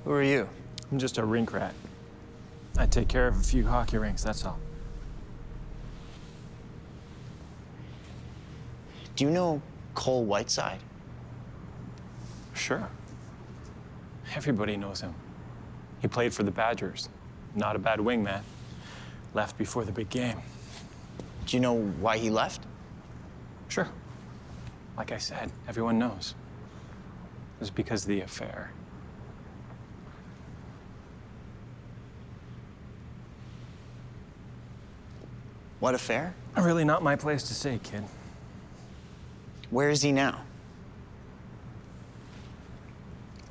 Who are you? I'm just a rink rat. I take care of a few hockey rinks, that's all. Do you know Cole Whiteside? Sure. Everybody knows him. He played for the Badgers. Not a bad wingman. Left before the big game. Do you know why he left? Sure. Like I said, everyone knows. It was because of the affair. What affair? Really not my place to say, kid. Where is he now?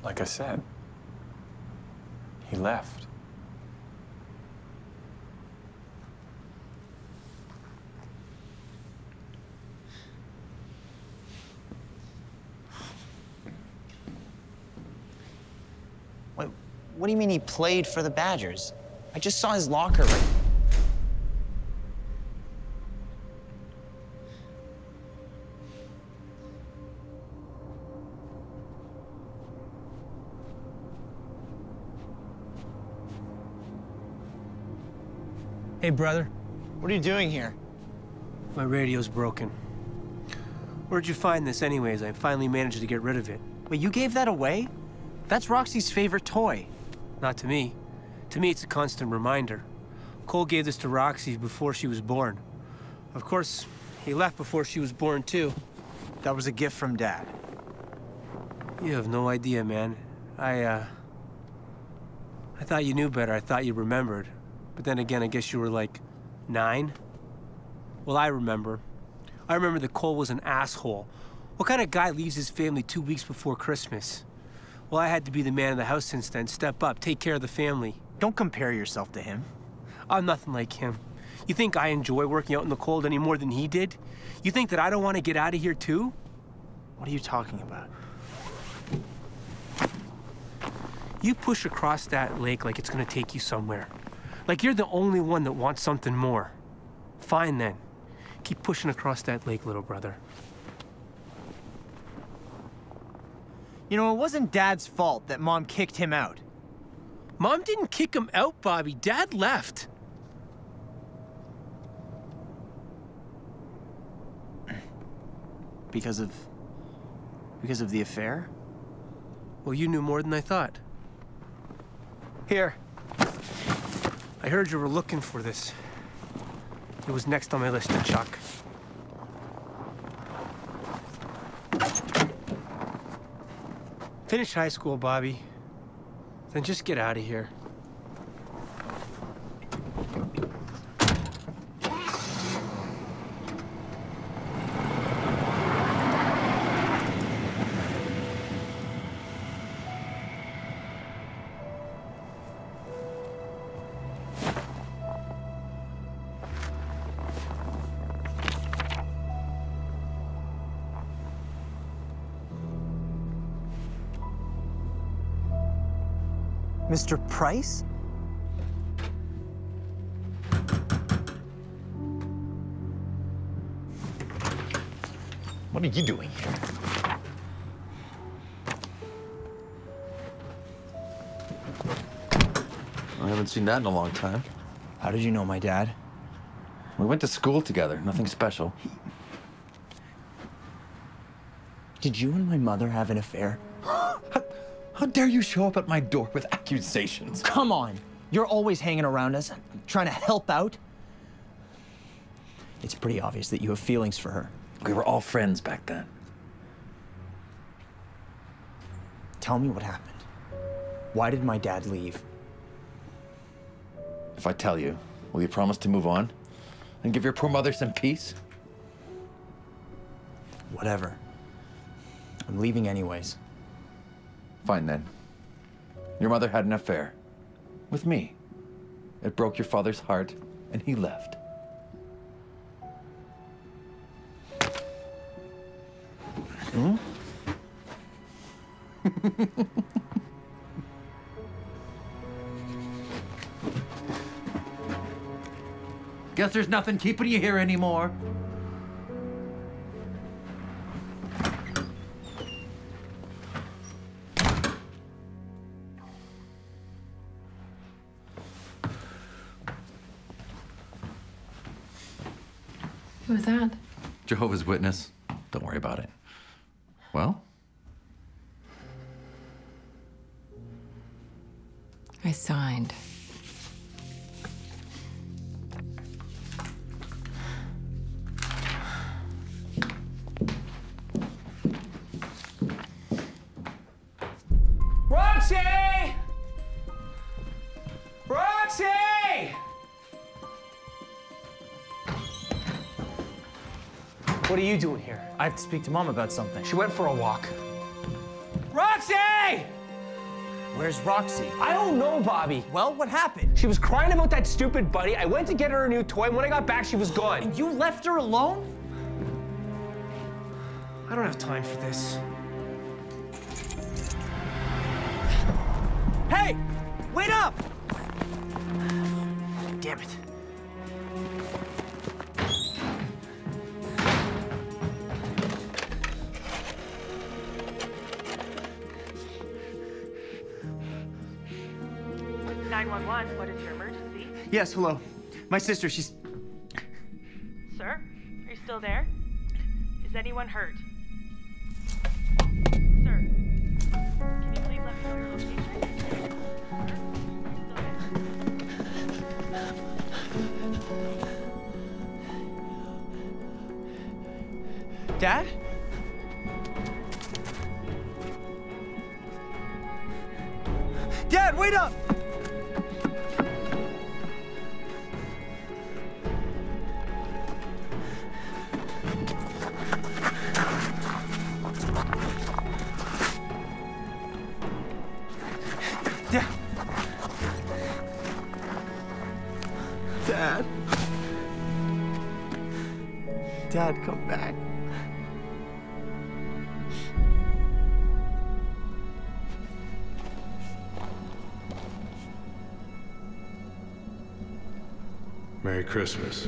Like I said, he left. What do you mean he played for the Badgers? I just saw his locker room. Hey, brother. What are you doing here? My radio's broken. Where'd you find this anyways? I finally managed to get rid of it. Wait, you gave that away? That's Roxy's favorite toy. Not to me. To me, it's a constant reminder. Cole gave this to Roxy before she was born. Of course, he left before she was born, too. That was a gift from Dad. You have no idea, man. I thought you knew better. I thought you remembered. But then again, I guess you were like 9? Well, I remember. I remember that Cole was an asshole. What kind of guy leaves his family 2 weeks before Christmas? Well, I had to be the man of the house since then. Step up, take care of the family. Don't compare yourself to him. I'm nothing like him. You think I enjoy working out in the cold any more than he did? You think that I don't want to get out of here, too? What are you talking about? You push across that lake like it's going to take you somewhere. Like you're the only one that wants something more. Fine, then. Keep pushing across that lake, little brother. You know, it wasn't Dad's fault that Mom kicked him out. Mom didn't kick him out, Bobby. Dad left. Because of the affair? Well, you knew more than I thought. Here. I heard you were looking for this. It was next on my list to chuck. Finish high school, Bobby. Then just get out of here. Mr. Price? What are you doing here? I haven't seen Dad in a long time. How did you know my dad? We went to school together, nothing special. Did you and my mother have an affair? How dare you show up at my door with accusations? Come on! You're always hanging around us, trying to help out. It's pretty obvious that you have feelings for her. We were all friends back then. Tell me what happened. Why did my dad leave? If I tell you, will you promise to move on? And give your poor mother some peace? Whatever. I'm leaving anyways. Fine, then. Your mother had an affair. With me. It broke your father's heart, and he left. Hmm? Guess there's nothing keeping you here anymore. Who was that? Jehovah's Witness. Don't worry about it. Well? I signed. Roxy! Roxy! What are you doing here? I have to speak to Mom about something. She went for a walk. Roxy! Where's Roxy? I don't know, Bobby. Well, what happened? She was crying about that stupid buddy. I went to get her a new toy, and when I got back, she was gone. And you left her alone? I don't have time for this. Hey! Wait up! Damn it. What is your emergency? Yes, hello. My sister, she's... Sir? Are you still there? Is anyone hurt? Sir? Can you please let me know your location? Dad? Dad, wait up! Dad. Dad, come back. Merry Christmas.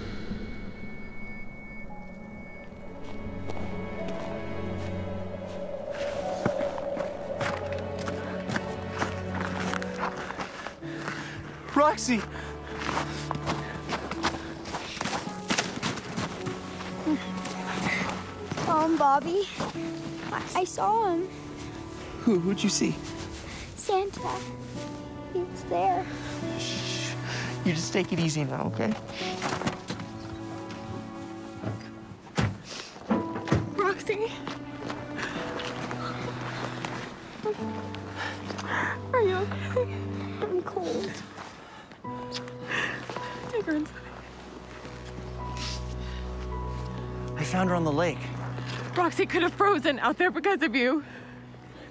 Roxy! Bobby, I saw him. Who? Who'd you see? Santa. He was there. Shh. You just take it easy now, okay? Roxy. Are you okay? I'm cold. Take her inside. I found her on the lake. Roxy could have frozen out there because of you.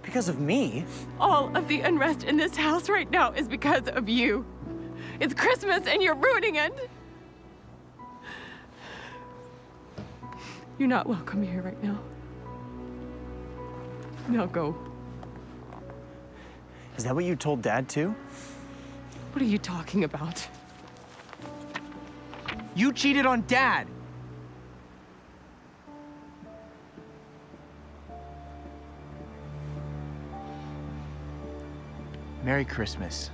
Because of me? All of the unrest in this house right now is because of you. It's Christmas and you're ruining it. You're not welcome here right now. Now go. Is that what you told Dad too? What are you talking about? You cheated on Dad. Merry Christmas.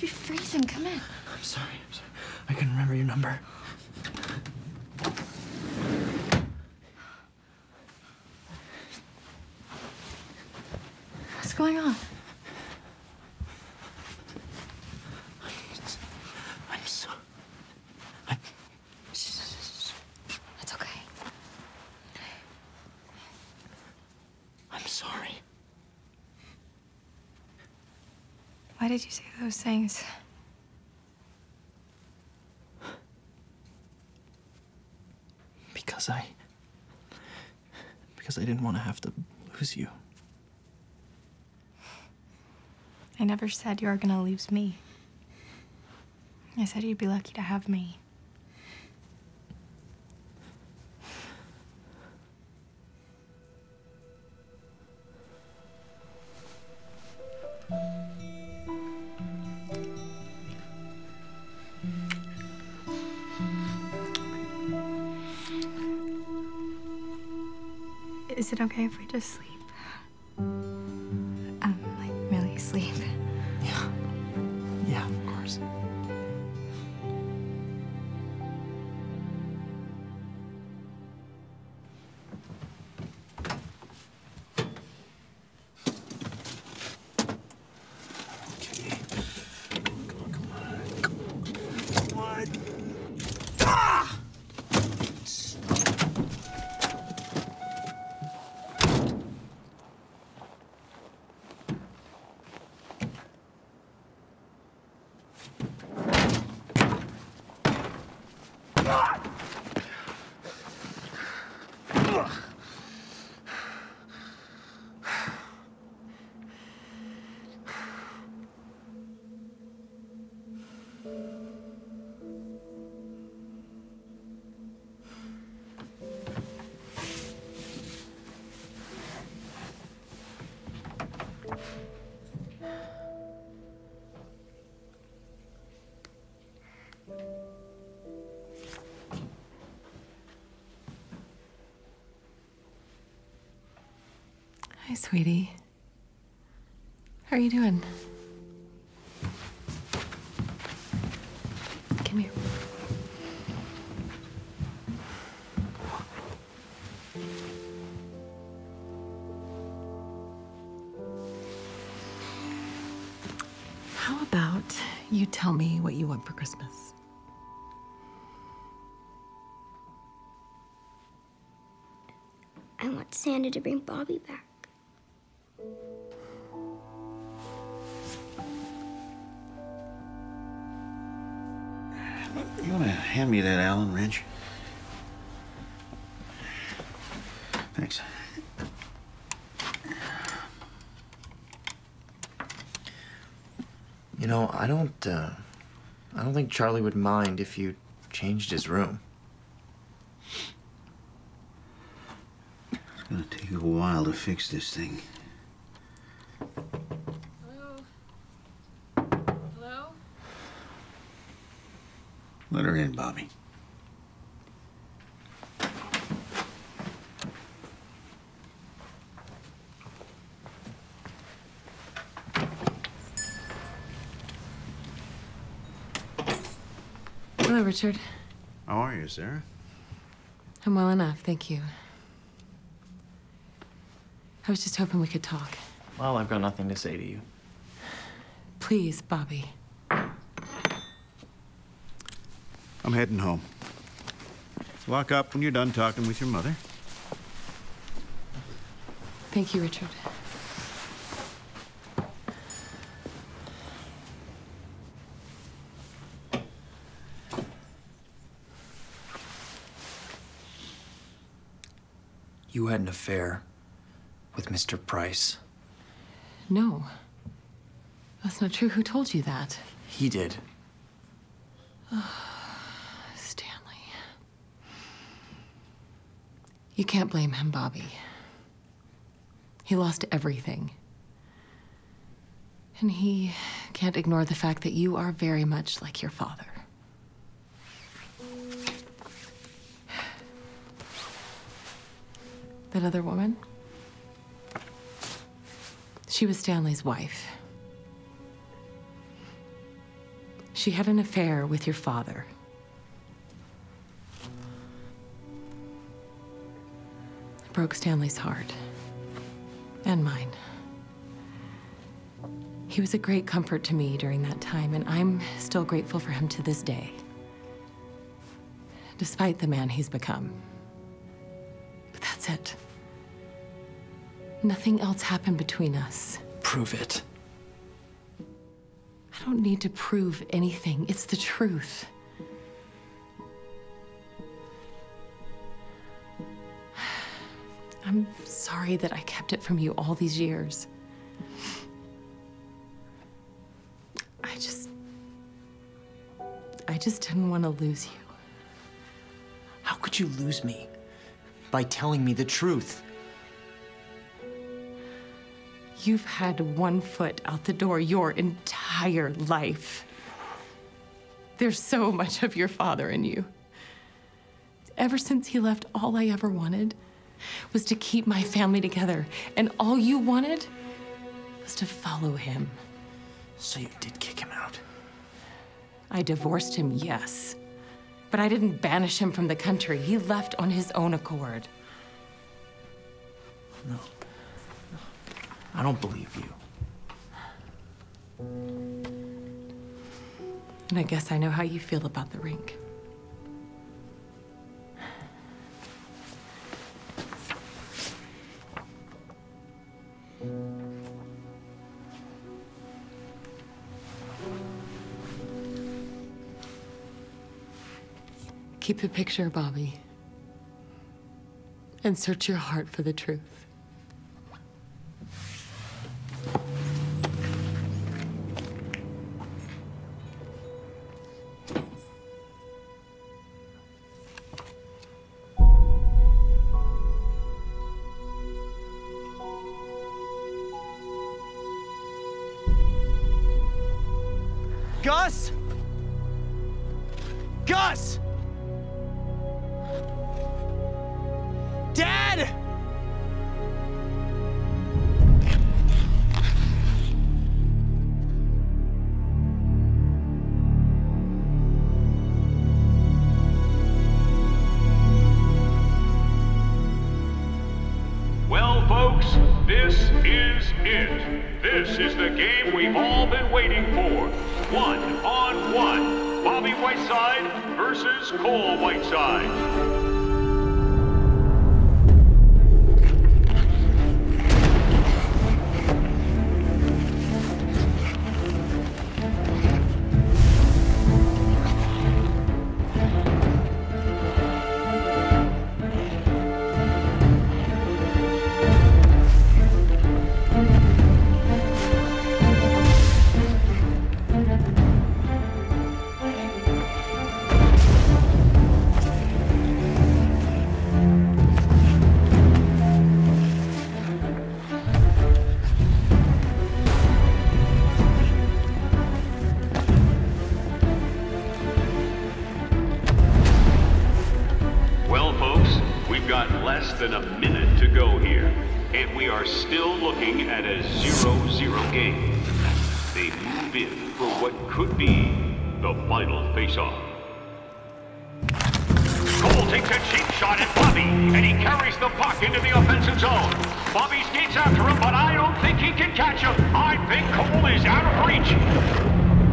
Be freezing. Come in. I'm sorry. I couldn't remember your number. going on? Why did you say those things? Because I didn't want to have to lose you. I never said you were gonna lose me. I said you'd be lucky to have me. Is it okay if we just sleep? Like, really sleep? Yeah. Yeah, of course. Okay. Come on, come on. Come on. Come on. Ah! Hi, sweetie. How are you doing? Come here. How about you tell me what you want for Christmas? I want Santa to bring Bobby back. You want to hand me that Allen wrench? Thanks. You know, I don't think Charlie would mind if you changed his room. It's gonna take a while to fix this thing. Let her in, Bobby. Hello, Richard. How are you, Sarah? I'm well enough, thank you. I was just hoping we could talk. Well, I've got nothing to say to you. Please, Bobby. I'm heading home. Lock up when you're done talking with your mother. Thank you, Richard. You had an affair with Mr. Price. No. That's not true. Who told you that? He did. You can't blame him, Bobby. He lost everything. And he can't ignore the fact that you are very much like your father. That other woman? She was Stanley's wife. She had an affair with your father. Broke Stanley's heart and mine. He was a great comfort to me during that time, and I'm still grateful for him to this day, despite the man he's become. But that's it. Nothing else happened between us. Prove it. I don't need to prove anything. It's the truth. I'm sorry that I kept it from you all these years. I just didn't want to lose you. How could you lose me? By telling me the truth. You've had one foot out the door your entire life. There's so much of your father in you. Ever since he left, all I ever wanted was to keep my family together, and all you wanted was to follow him. So you did kick him out? I divorced him, yes. But I didn't banish him from the country. He left on his own accord. No. I don't believe you. And I guess I know how you feel about the rink. Keep the picture, Bobby, and search your heart for the truth. Gus? Gus! Dad! Well, folks, this is it. This is the game we've all been waiting for. 1-on-1, Bobby Whiteside versus Cole Whiteside. Than a minute to go here, and we are still looking at a 0-0 game. They move in for what could be the final face-off. Cole takes a cheap shot at Bobby, and he carries the puck into the offensive zone. Bobby skates after him, but I don't think he can catch him. I think Cole is out of reach.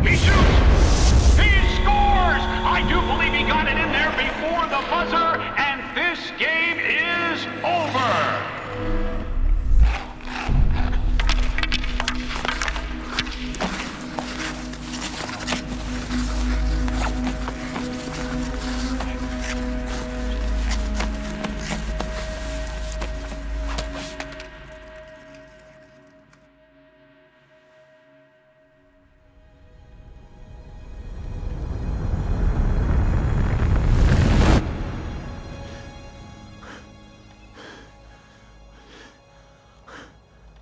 He shoots. He scores! I do believe he got it in there before the buzzer, and this game is over!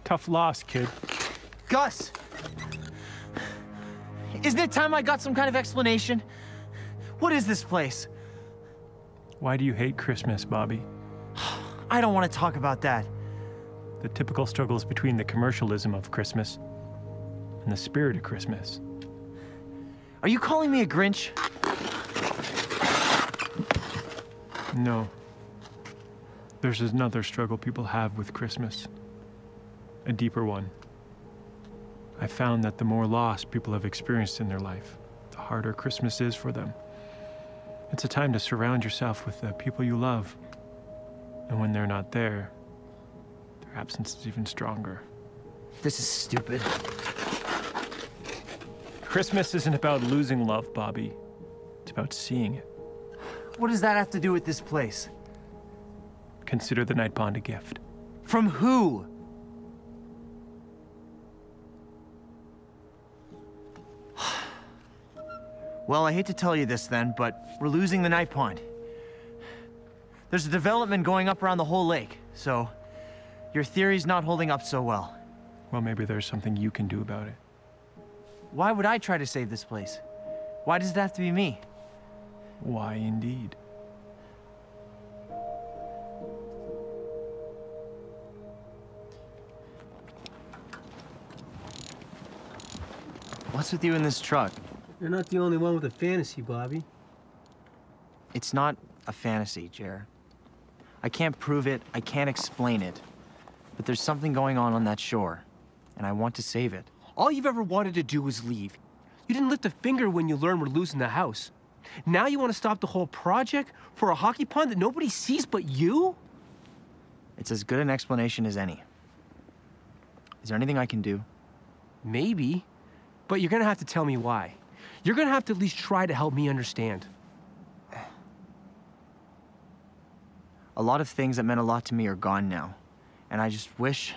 Tough loss, kid. Gus! Isn't it time I got some kind of explanation? What is this place? Why do you hate Christmas, Bobby? I don't want to talk about that. The typical struggles between the commercialism of Christmas and the spirit of Christmas. Are you calling me a Grinch? No. There's another struggle people have with Christmas. A deeper one. I found that the more loss people have experienced in their life, the harder Christmas is for them. It's a time to surround yourself with the people you love. And when they're not there, their absence is even stronger. This is stupid. Christmas isn't about losing love, Bobby. It's about seeing it. What does that have to do with this place? Consider the Night Pond a gift. From who? Well, I hate to tell you this then, but we're losing the Night Pond. There's a development going up around the whole lake, so your theory's not holding up so well. Well, maybe there's something you can do about it. Why would I try to save this place? Why does it have to be me? Why indeed? What's with you in this truck? You're not the only one with a fantasy, Bobby. It's not a fantasy, Jer. I can't prove it, I can't explain it. But there's something going on that shore, and I want to save it. All you've ever wanted to do was leave. You didn't lift a finger when you learned we're losing the house. Now you want to stop the whole project for a hockey pond that nobody sees but you? It's as good an explanation as any. Is there anything I can do? Maybe. But you're gonna have to tell me why. You're gonna have to at least try to help me understand. A lot of things that meant a lot to me are gone now. And I just wish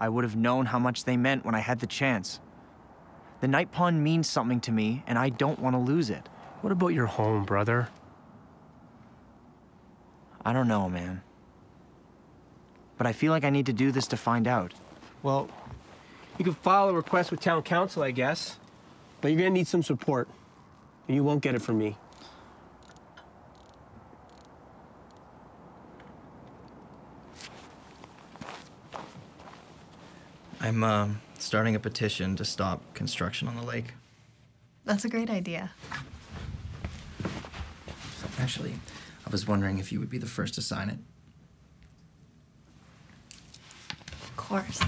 I would have known how much they meant when I had the chance. The Night Pond means something to me, and I don't want to lose it. What about your home, brother? I don't know, man. But I feel like I need to do this to find out. Well, you can file a request with town council, I guess. But you're gonna need some support, and you won't get it from me. I'm starting a petition to stop construction on the lake. That's a great idea. Actually, I was wondering if you would be the first to sign it. Of course.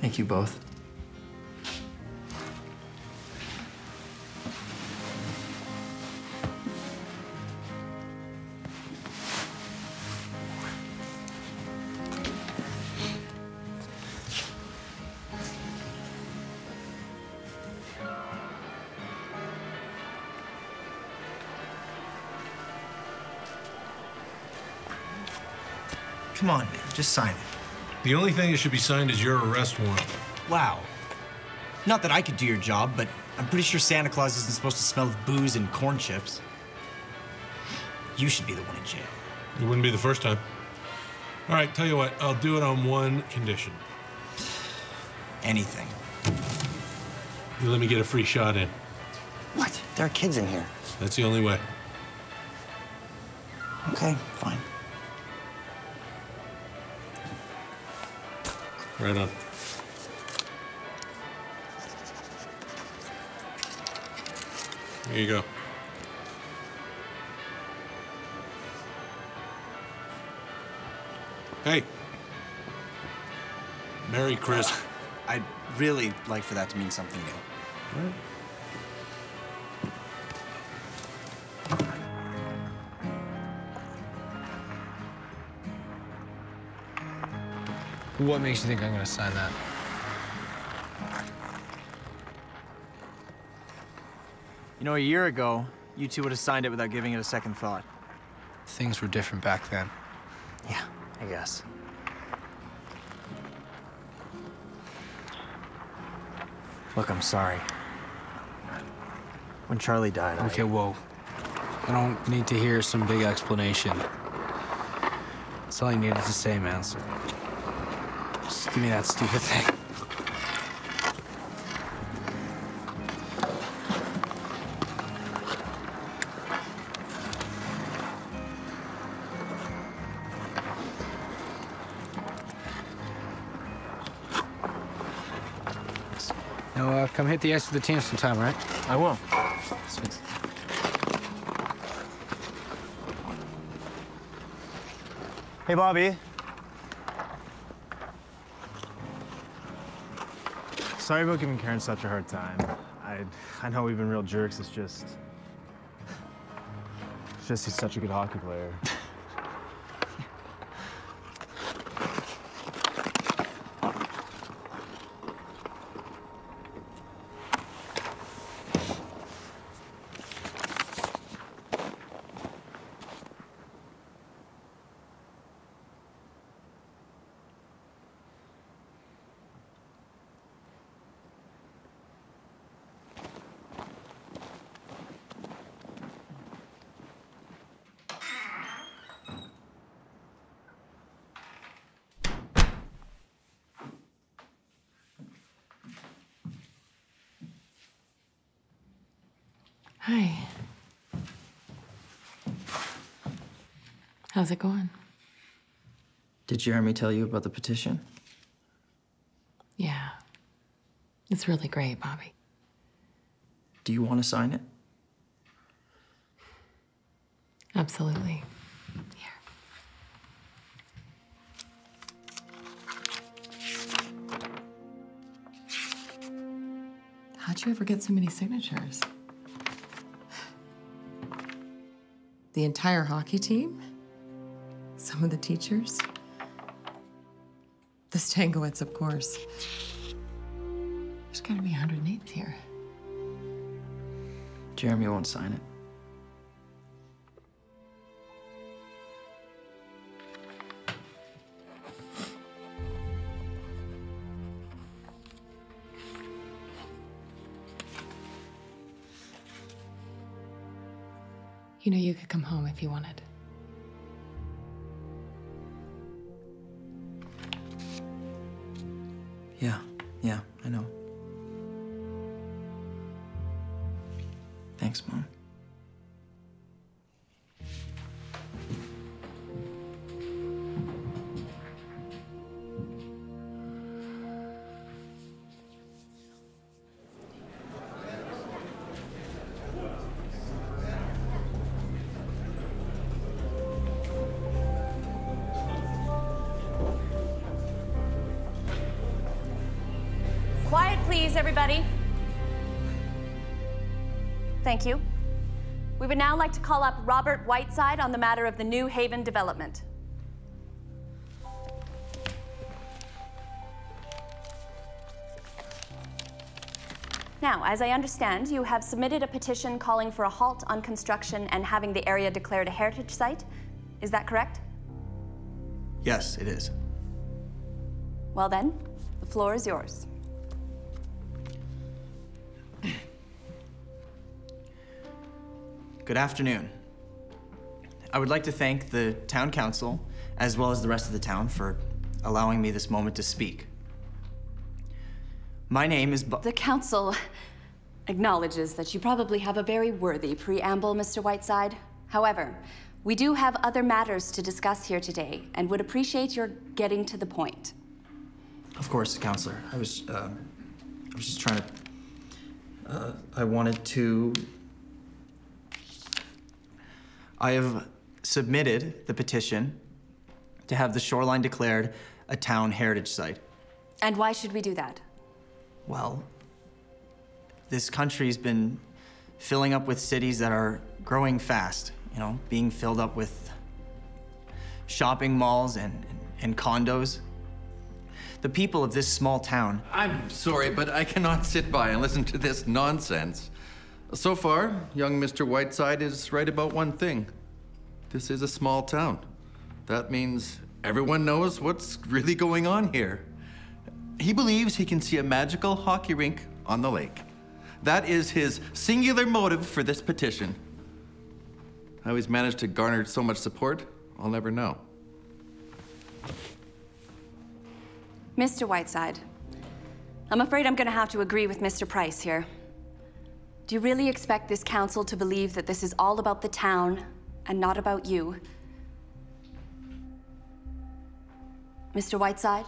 Thank you both. Come on, man, just sign it. The only thing that should be signed is your arrest warrant. Wow. Not that I could do your job, but I'm pretty sure Santa Claus isn't supposed to smell of booze and corn chips. You should be the one in jail. It wouldn't be the first time. All right, tell you what, I'll do it on one condition. Anything. You let me get a free shot in. What? There are kids in here. That's the only way. Okay, fine. Right on. There you go. Hey. Merry Christmas. I'd really like for that to mean something new. All right. What makes you think I'm gonna sign that? You know, a year ago, you two would have signed it without giving it a second thought. Things were different back then. Yeah, I guess. Look, I'm sorry. When Charlie died, okay, whoa. I don't need to hear some big explanation. That's all you needed to say, man. So just give me that stupid thing. Now, come hit the ice with the team sometime, right? I will. Sweet. Hey, Bobby. Sorry about giving Karen such a hard time. I know we've been real jerks. It's just he's such a good hockey player. Hi. How's it going? Did Jeremy tell you about the petition? Yeah. It's really great, Bobby. Do you want to sign it? Absolutely. Here. How'd you ever get so many signatures? The entire hockey team, some of the teachers, the Stangowitz, of course. There's gotta be 100 names here. Jeremy won't sign it. You know, you could come home if you wanted. Yeah, I know. Thanks, Mom. Please, everybody. Thank you. We would now like to call up Robert Whiteside on the matter of the New Haven development. Now, as I understand, you have submitted a petition calling for a halt on construction and having the area declared a heritage site. Is that correct? Yes, it is. Well then, the floor is yours. Good afternoon. I would like to thank the town council, as well as the rest of the town, for allowing me this moment to speak. My name is The council acknowledges that you probably have a very worthy preamble, Mr. Whiteside. However, we do have other matters to discuss here today, and would appreciate your getting to the point. Of course, Counselor. I was just trying to... I wanted to... I have submitted the petition to have the shoreline declared a town heritage site. And why should we do that? Well, this country's been filling up with cities that are growing fast, you know, being filled up with shopping malls and condos. The people of this small town... I'm sorry, but I cannot sit by and listen to this nonsense. So far, young Mr. Whiteside is right about one thing. This is a small town. That means everyone knows what's really going on here. He believes he can see a magical hockey rink on the lake. That is his singular motive for this petition. How he's managed to garner so much support, I'll never know. Mr. Whiteside, I'm afraid I'm gonna have to agree with Mr. Price here. Do you really expect this council to believe that this is all about the town and not about you? Mr. Whiteside?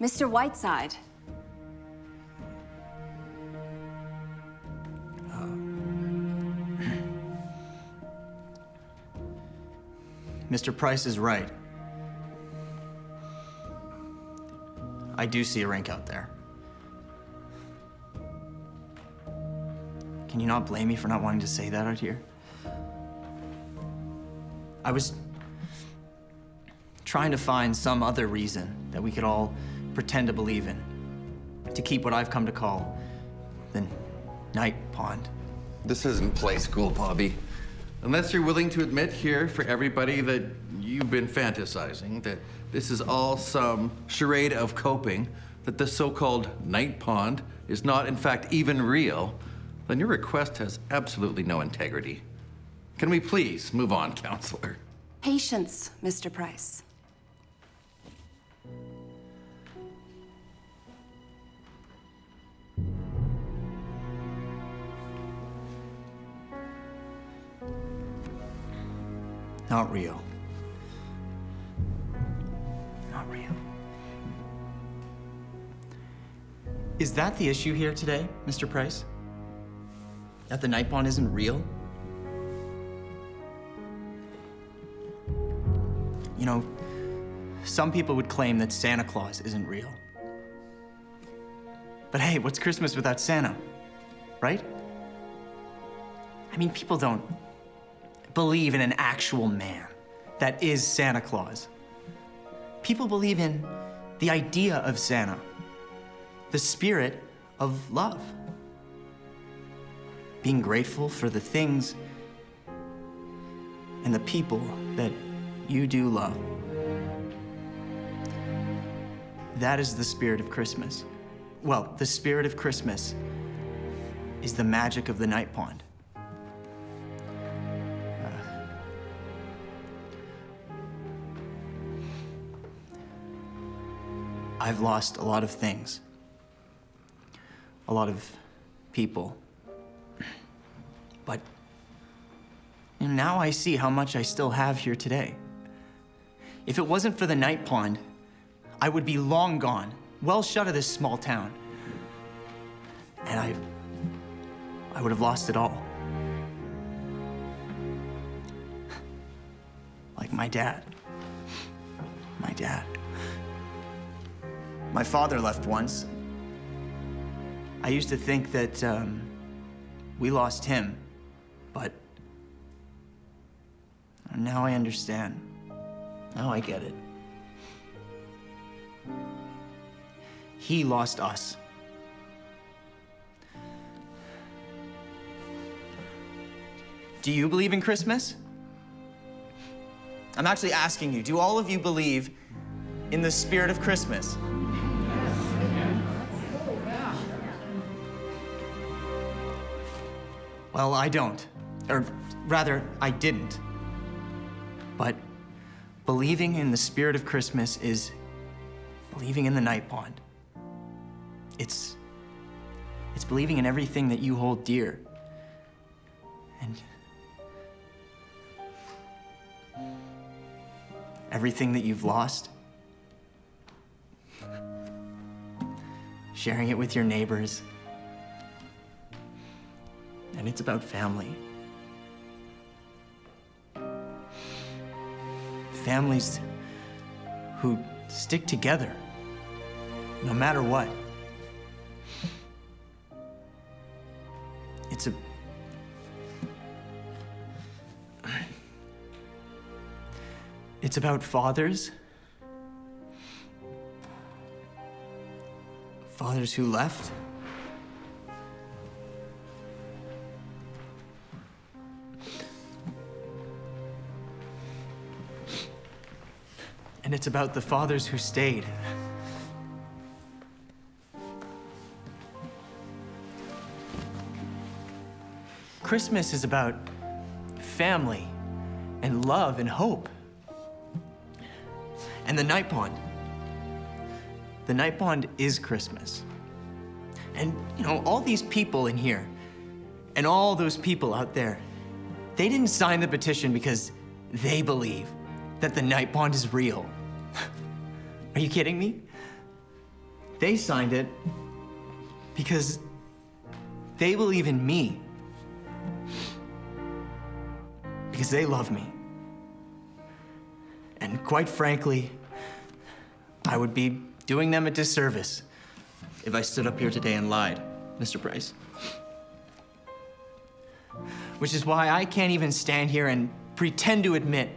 Mr. Whiteside. Mr. Price is right. I do see a rink out there. Can you not blame me for not wanting to say that out here? I was trying to find some other reason that we could all pretend to believe in, to keep what I've come to call the Night Pond. This isn't play school, Bobby. Unless you're willing to admit here for everybody that you've been fantasizing, that this is all some charade of coping, that the so-called Night Pond is not, in fact, even real, then your request has absolutely no integrity. Can we please move on, counselor? Patience, Mr. Price. Not real. Not real. Is that the issue here today, Mr. Price? That the Night Pond isn't real? You know, some people would claim that Santa Claus isn't real. But hey, what's Christmas without Santa, right? I mean, people don't believe in an actual man that is Santa Claus. People believe in the idea of Santa, the spirit of love. Being grateful for the things and the people that you do love. That is the spirit of Christmas. Well, the spirit of Christmas is the magic of the Night Pond. I've lost a lot of things, a lot of people. But now I see how much I still have here today. If it wasn't for the Night Pond, I would be long gone, well shut of this small town. And I would have lost it all. Like my dad. My dad. My father left once. I used to think that we lost him. But now I understand. Now I get it. He lost us. Do you believe in Christmas? I'm actually asking you, do all of you believe in the spirit of Christmas? Well, I don't. Or rather, I didn't. But believing in the spirit of Christmas is believing in the Night Pond. It's believing in everything that you hold dear. And everything that you've lost. Sharing it with your neighbors. And it's about family. Families who stick together, no matter what. It's a... It's about fathers. Fathers who left. And it's about the fathers who stayed. Christmas is about family and love and hope. And the Night Pond. The Night Pond is Christmas. And you know, all these people in here and all those people out there, they didn't sign the petition because they believe that the Night Pond is real. Are you kidding me? They signed it because they believe in me. Because they love me. And quite frankly, I would be doing them a disservice if I stood up here today and lied, Mr. Price. Which is why I can't even stand here and pretend to admit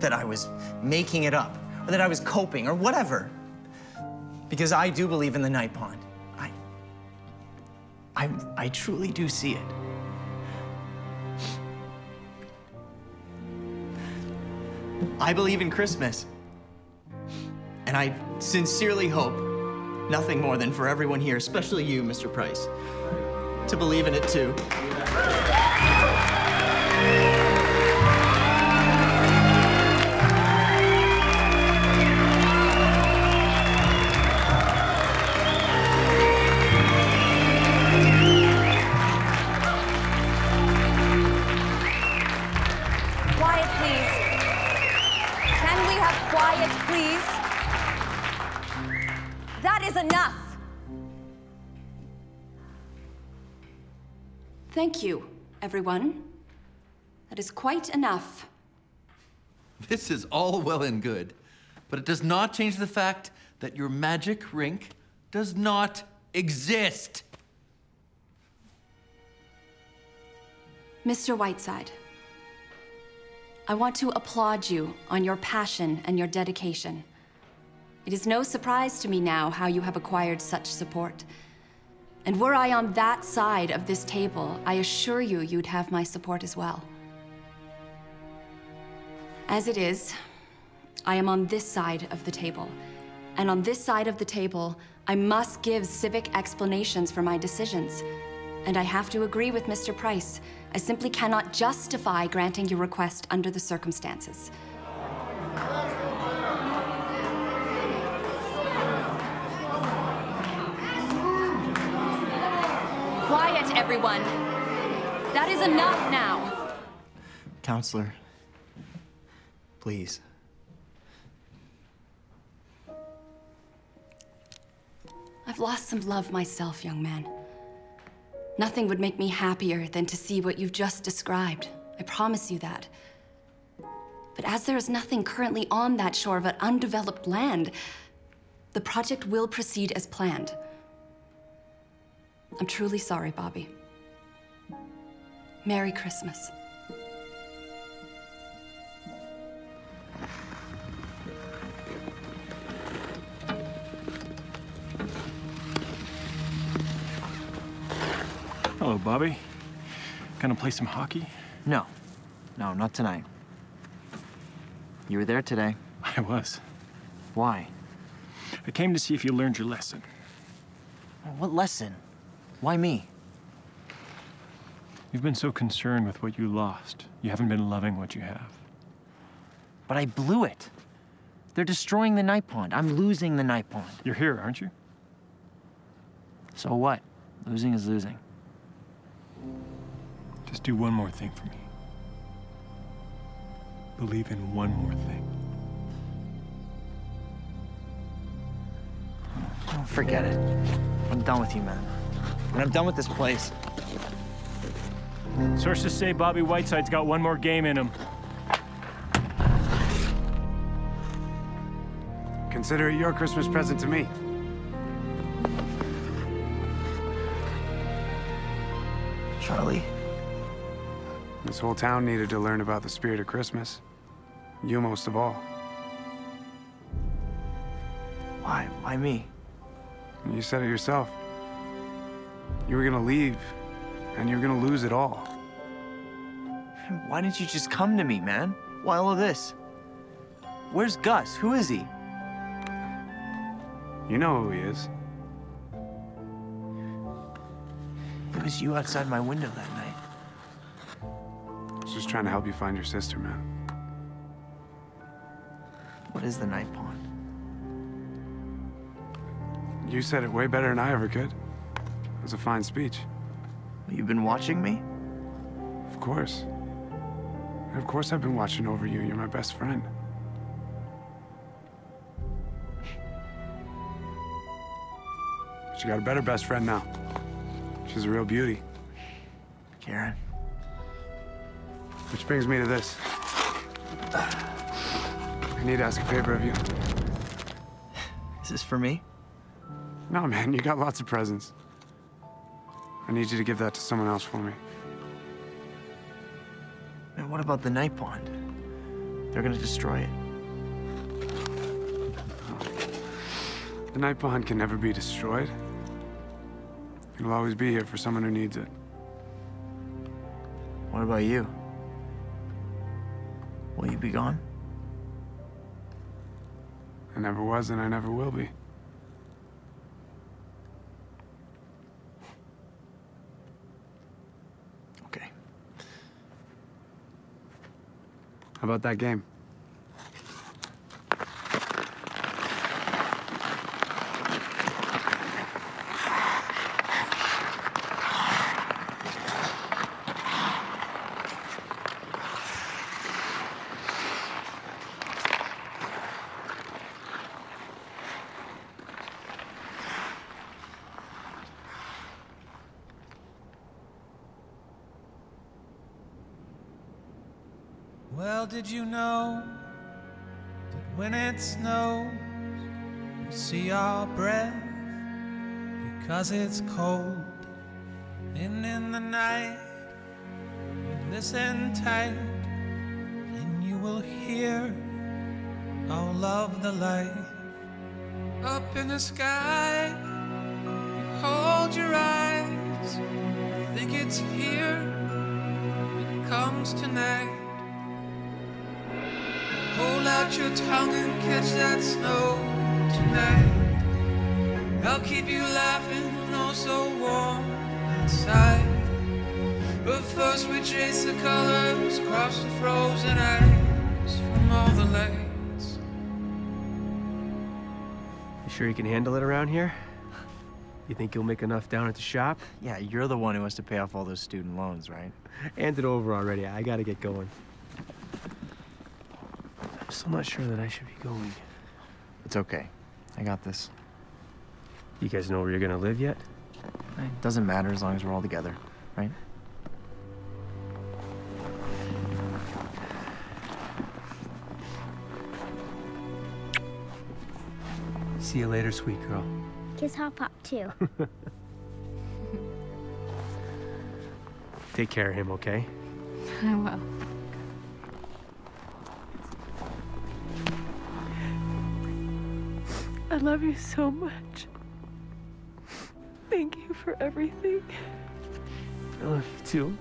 that I was making it up, or that I was coping, or whatever. Because I do believe in the Night Pond. I truly do see it. I believe in Christmas. And I sincerely hope nothing more than for everyone here, especially you, Mr. Price, to believe in it too. Thank you, everyone. That is quite enough. This is all well and good, but it does not change the fact that your magic rink does not exist. Mr. Whiteside, I want to applaud you on your passion and your dedication. It is no surprise to me now how you have acquired such support. And were I on that side of this table, I assure you, you'd have my support as well. As it is, I am on this side of the table. And on this side of the table, I must give civic explanations for my decisions. And I have to agree with Mr. Price. I simply cannot justify granting your request under the circumstances. Quiet, everyone. That is enough now. Counselor, please. I've lost some love myself, young man. Nothing would make me happier than to see what you've just described. I promise you that. But as there is nothing currently on that shore but undeveloped land, the project will proceed as planned. I'm truly sorry, Bobby. Merry Christmas. Hello, Bobby. Gonna play some hockey? No. No, not tonight. You were there today. I was. Why? I came to see if you learned your lesson. What lesson? Why me? You've been so concerned with what you lost. You haven't been loving what you have. But I blew it. They're destroying the Night Pond. I'm losing the Night Pond. You're here, aren't you? So what? Losing is losing. Just do one more thing for me. Believe in one more thing. Oh, forget it. I'm done with you, man. And I'm done with this place. Sources say Bobby Whiteside's got one more game in him. Consider it your Christmas present to me. Charlie. This whole town needed to learn about the spirit of Christmas. You most of all. Why? Why me? You said it yourself. You were gonna leave, and you were gonna lose it all. Why didn't you just come to me, man? Why all of this? Where's Gus? Who is he? You know who he is. It was you outside my window that night. I was just trying to help you find your sister, man. What is the Night Pond? You said it way better than I ever could. It was a fine speech. You've been watching me? Of course. And of course I've been watching over you. You're my best friend. She got a better best friend now. She's a real beauty. Karen. Which brings me to this. I need to ask a favor of you. Is this for me? No, man, you got lots of presents. I need you to give that to someone else for me. And what about the Night Pond? They're gonna destroy it. The Night Pond can never be destroyed. It'll always be here for someone who needs it. What about you? Will you be gone? I never was, and I never will be. Okay. How about that game? Did you know that when it snows, we see our breath because it's cold? And in the night, you listen tight, and you will hear, oh, love the light. Up in the sky, you hold your eyes, you think it's here, it comes tonight. Hold out your tongue and catch that snow tonight. I'll keep you laughing, oh so warm inside. But first we chase the colors across the frozen ice from all the lights. You sure you can handle it around here? You think you'll make enough down at the shop? Yeah, you're the one who has to pay off all those student loans, right? Hand it over already. I gotta get going. I'm still not sure that I should be going. It's okay. I got this. You guys know where you're gonna live yet? It doesn't matter as long as we're all together, right? See you later, sweet girl. Kiss Hop Pop, too. Take care of him, okay? I will. I love you so much. Thank you for everything. I love you too.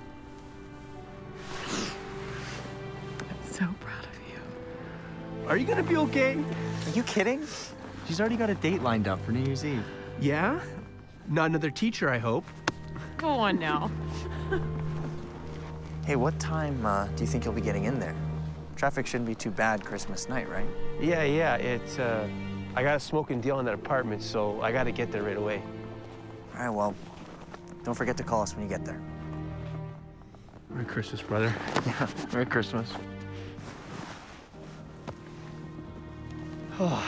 I'm so proud of you. Are you gonna be okay? Are you kidding? She's already got a date lined up for New Year's Eve. Yeah? Not another teacher, I hope. Go on now. Hey, what time do you think you'll be getting in there? Traffic shouldn't be too bad Christmas night, right? Yeah, it's I got a smoking deal on that apartment, so I got to get there right away. All right, well, don't forget to call us when you get there. Merry Christmas, brother. Yeah, Merry Christmas. Oh.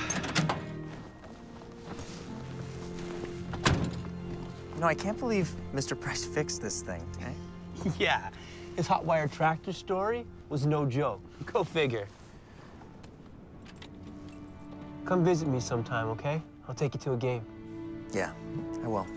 No, I can't believe Mr. Price fixed this thing, eh? Yeah, his hot wire tractor story was no joke. Go figure. Come visit me sometime, okay? I'll take you to a game. Yeah, I will.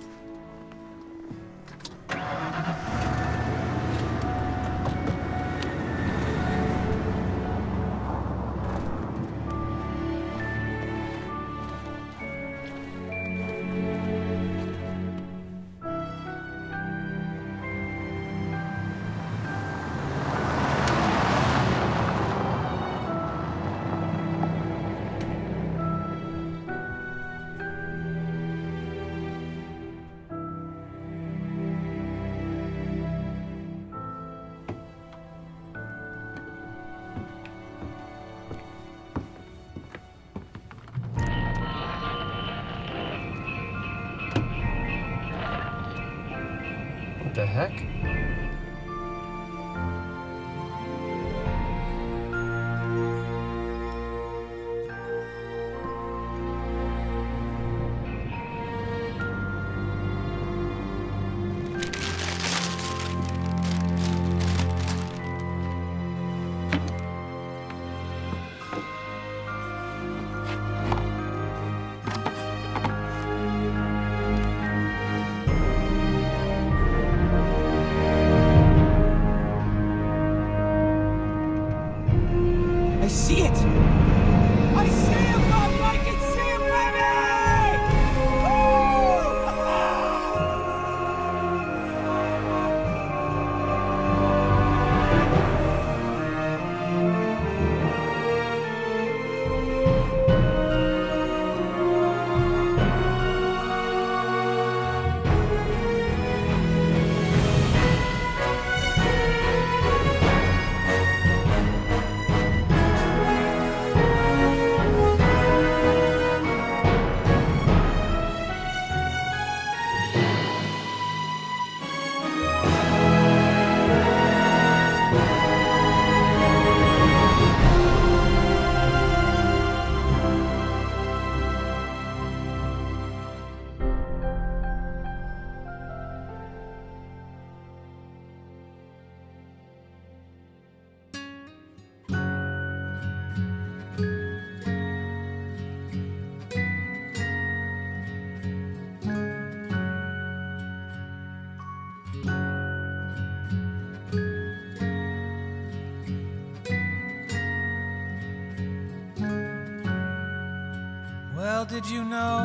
Well, did you know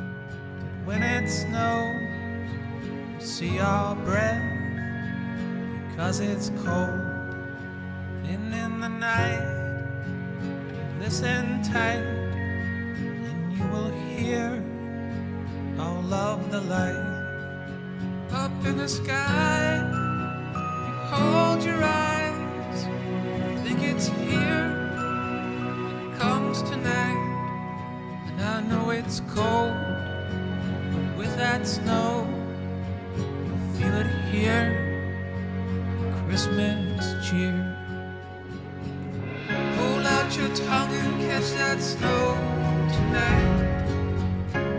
that when it snows, we see our breath because it's cold? And in the night, listen tight, and you will hear all of the light. Up in the sky, you hold your eyes, I think it's here, it comes tonight. And I know it's cold, but with that snow, you'll feel it here, Christmas cheer. Your tongue and catch that snow tonight.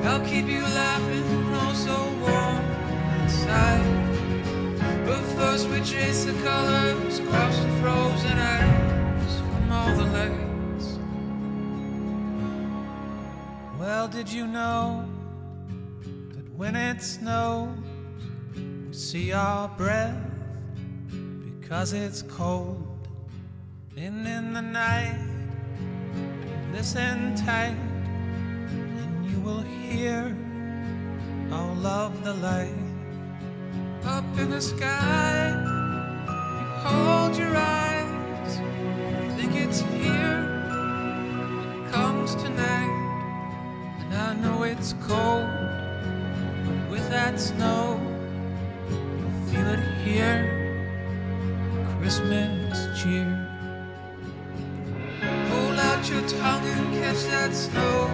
I'll keep you laughing, oh so warm inside. But first we chase the colors across the frozen ice from all the lights. Well, did you know that when it snows, we see our breath because it's cold? And in the night, listen tight, and you will hear all of the light. Up in the sky, you hold your eyes, I think it's here, it comes tonight. And I know it's cold, but with that snow, you'll feel it here, Christmas cheer. Your tongue and catch that snow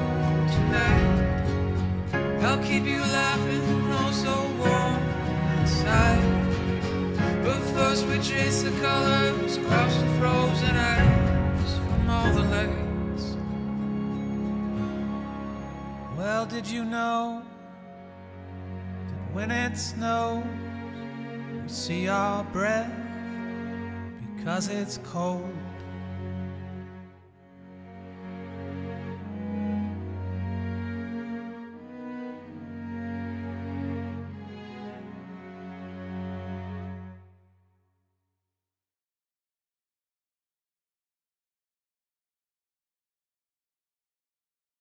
tonight. I'll keep you laughing, oh so warm inside. But first we chase the colors across the frozen ice from all the lights. Well, did you know that when it snows, we see our breath because it's cold?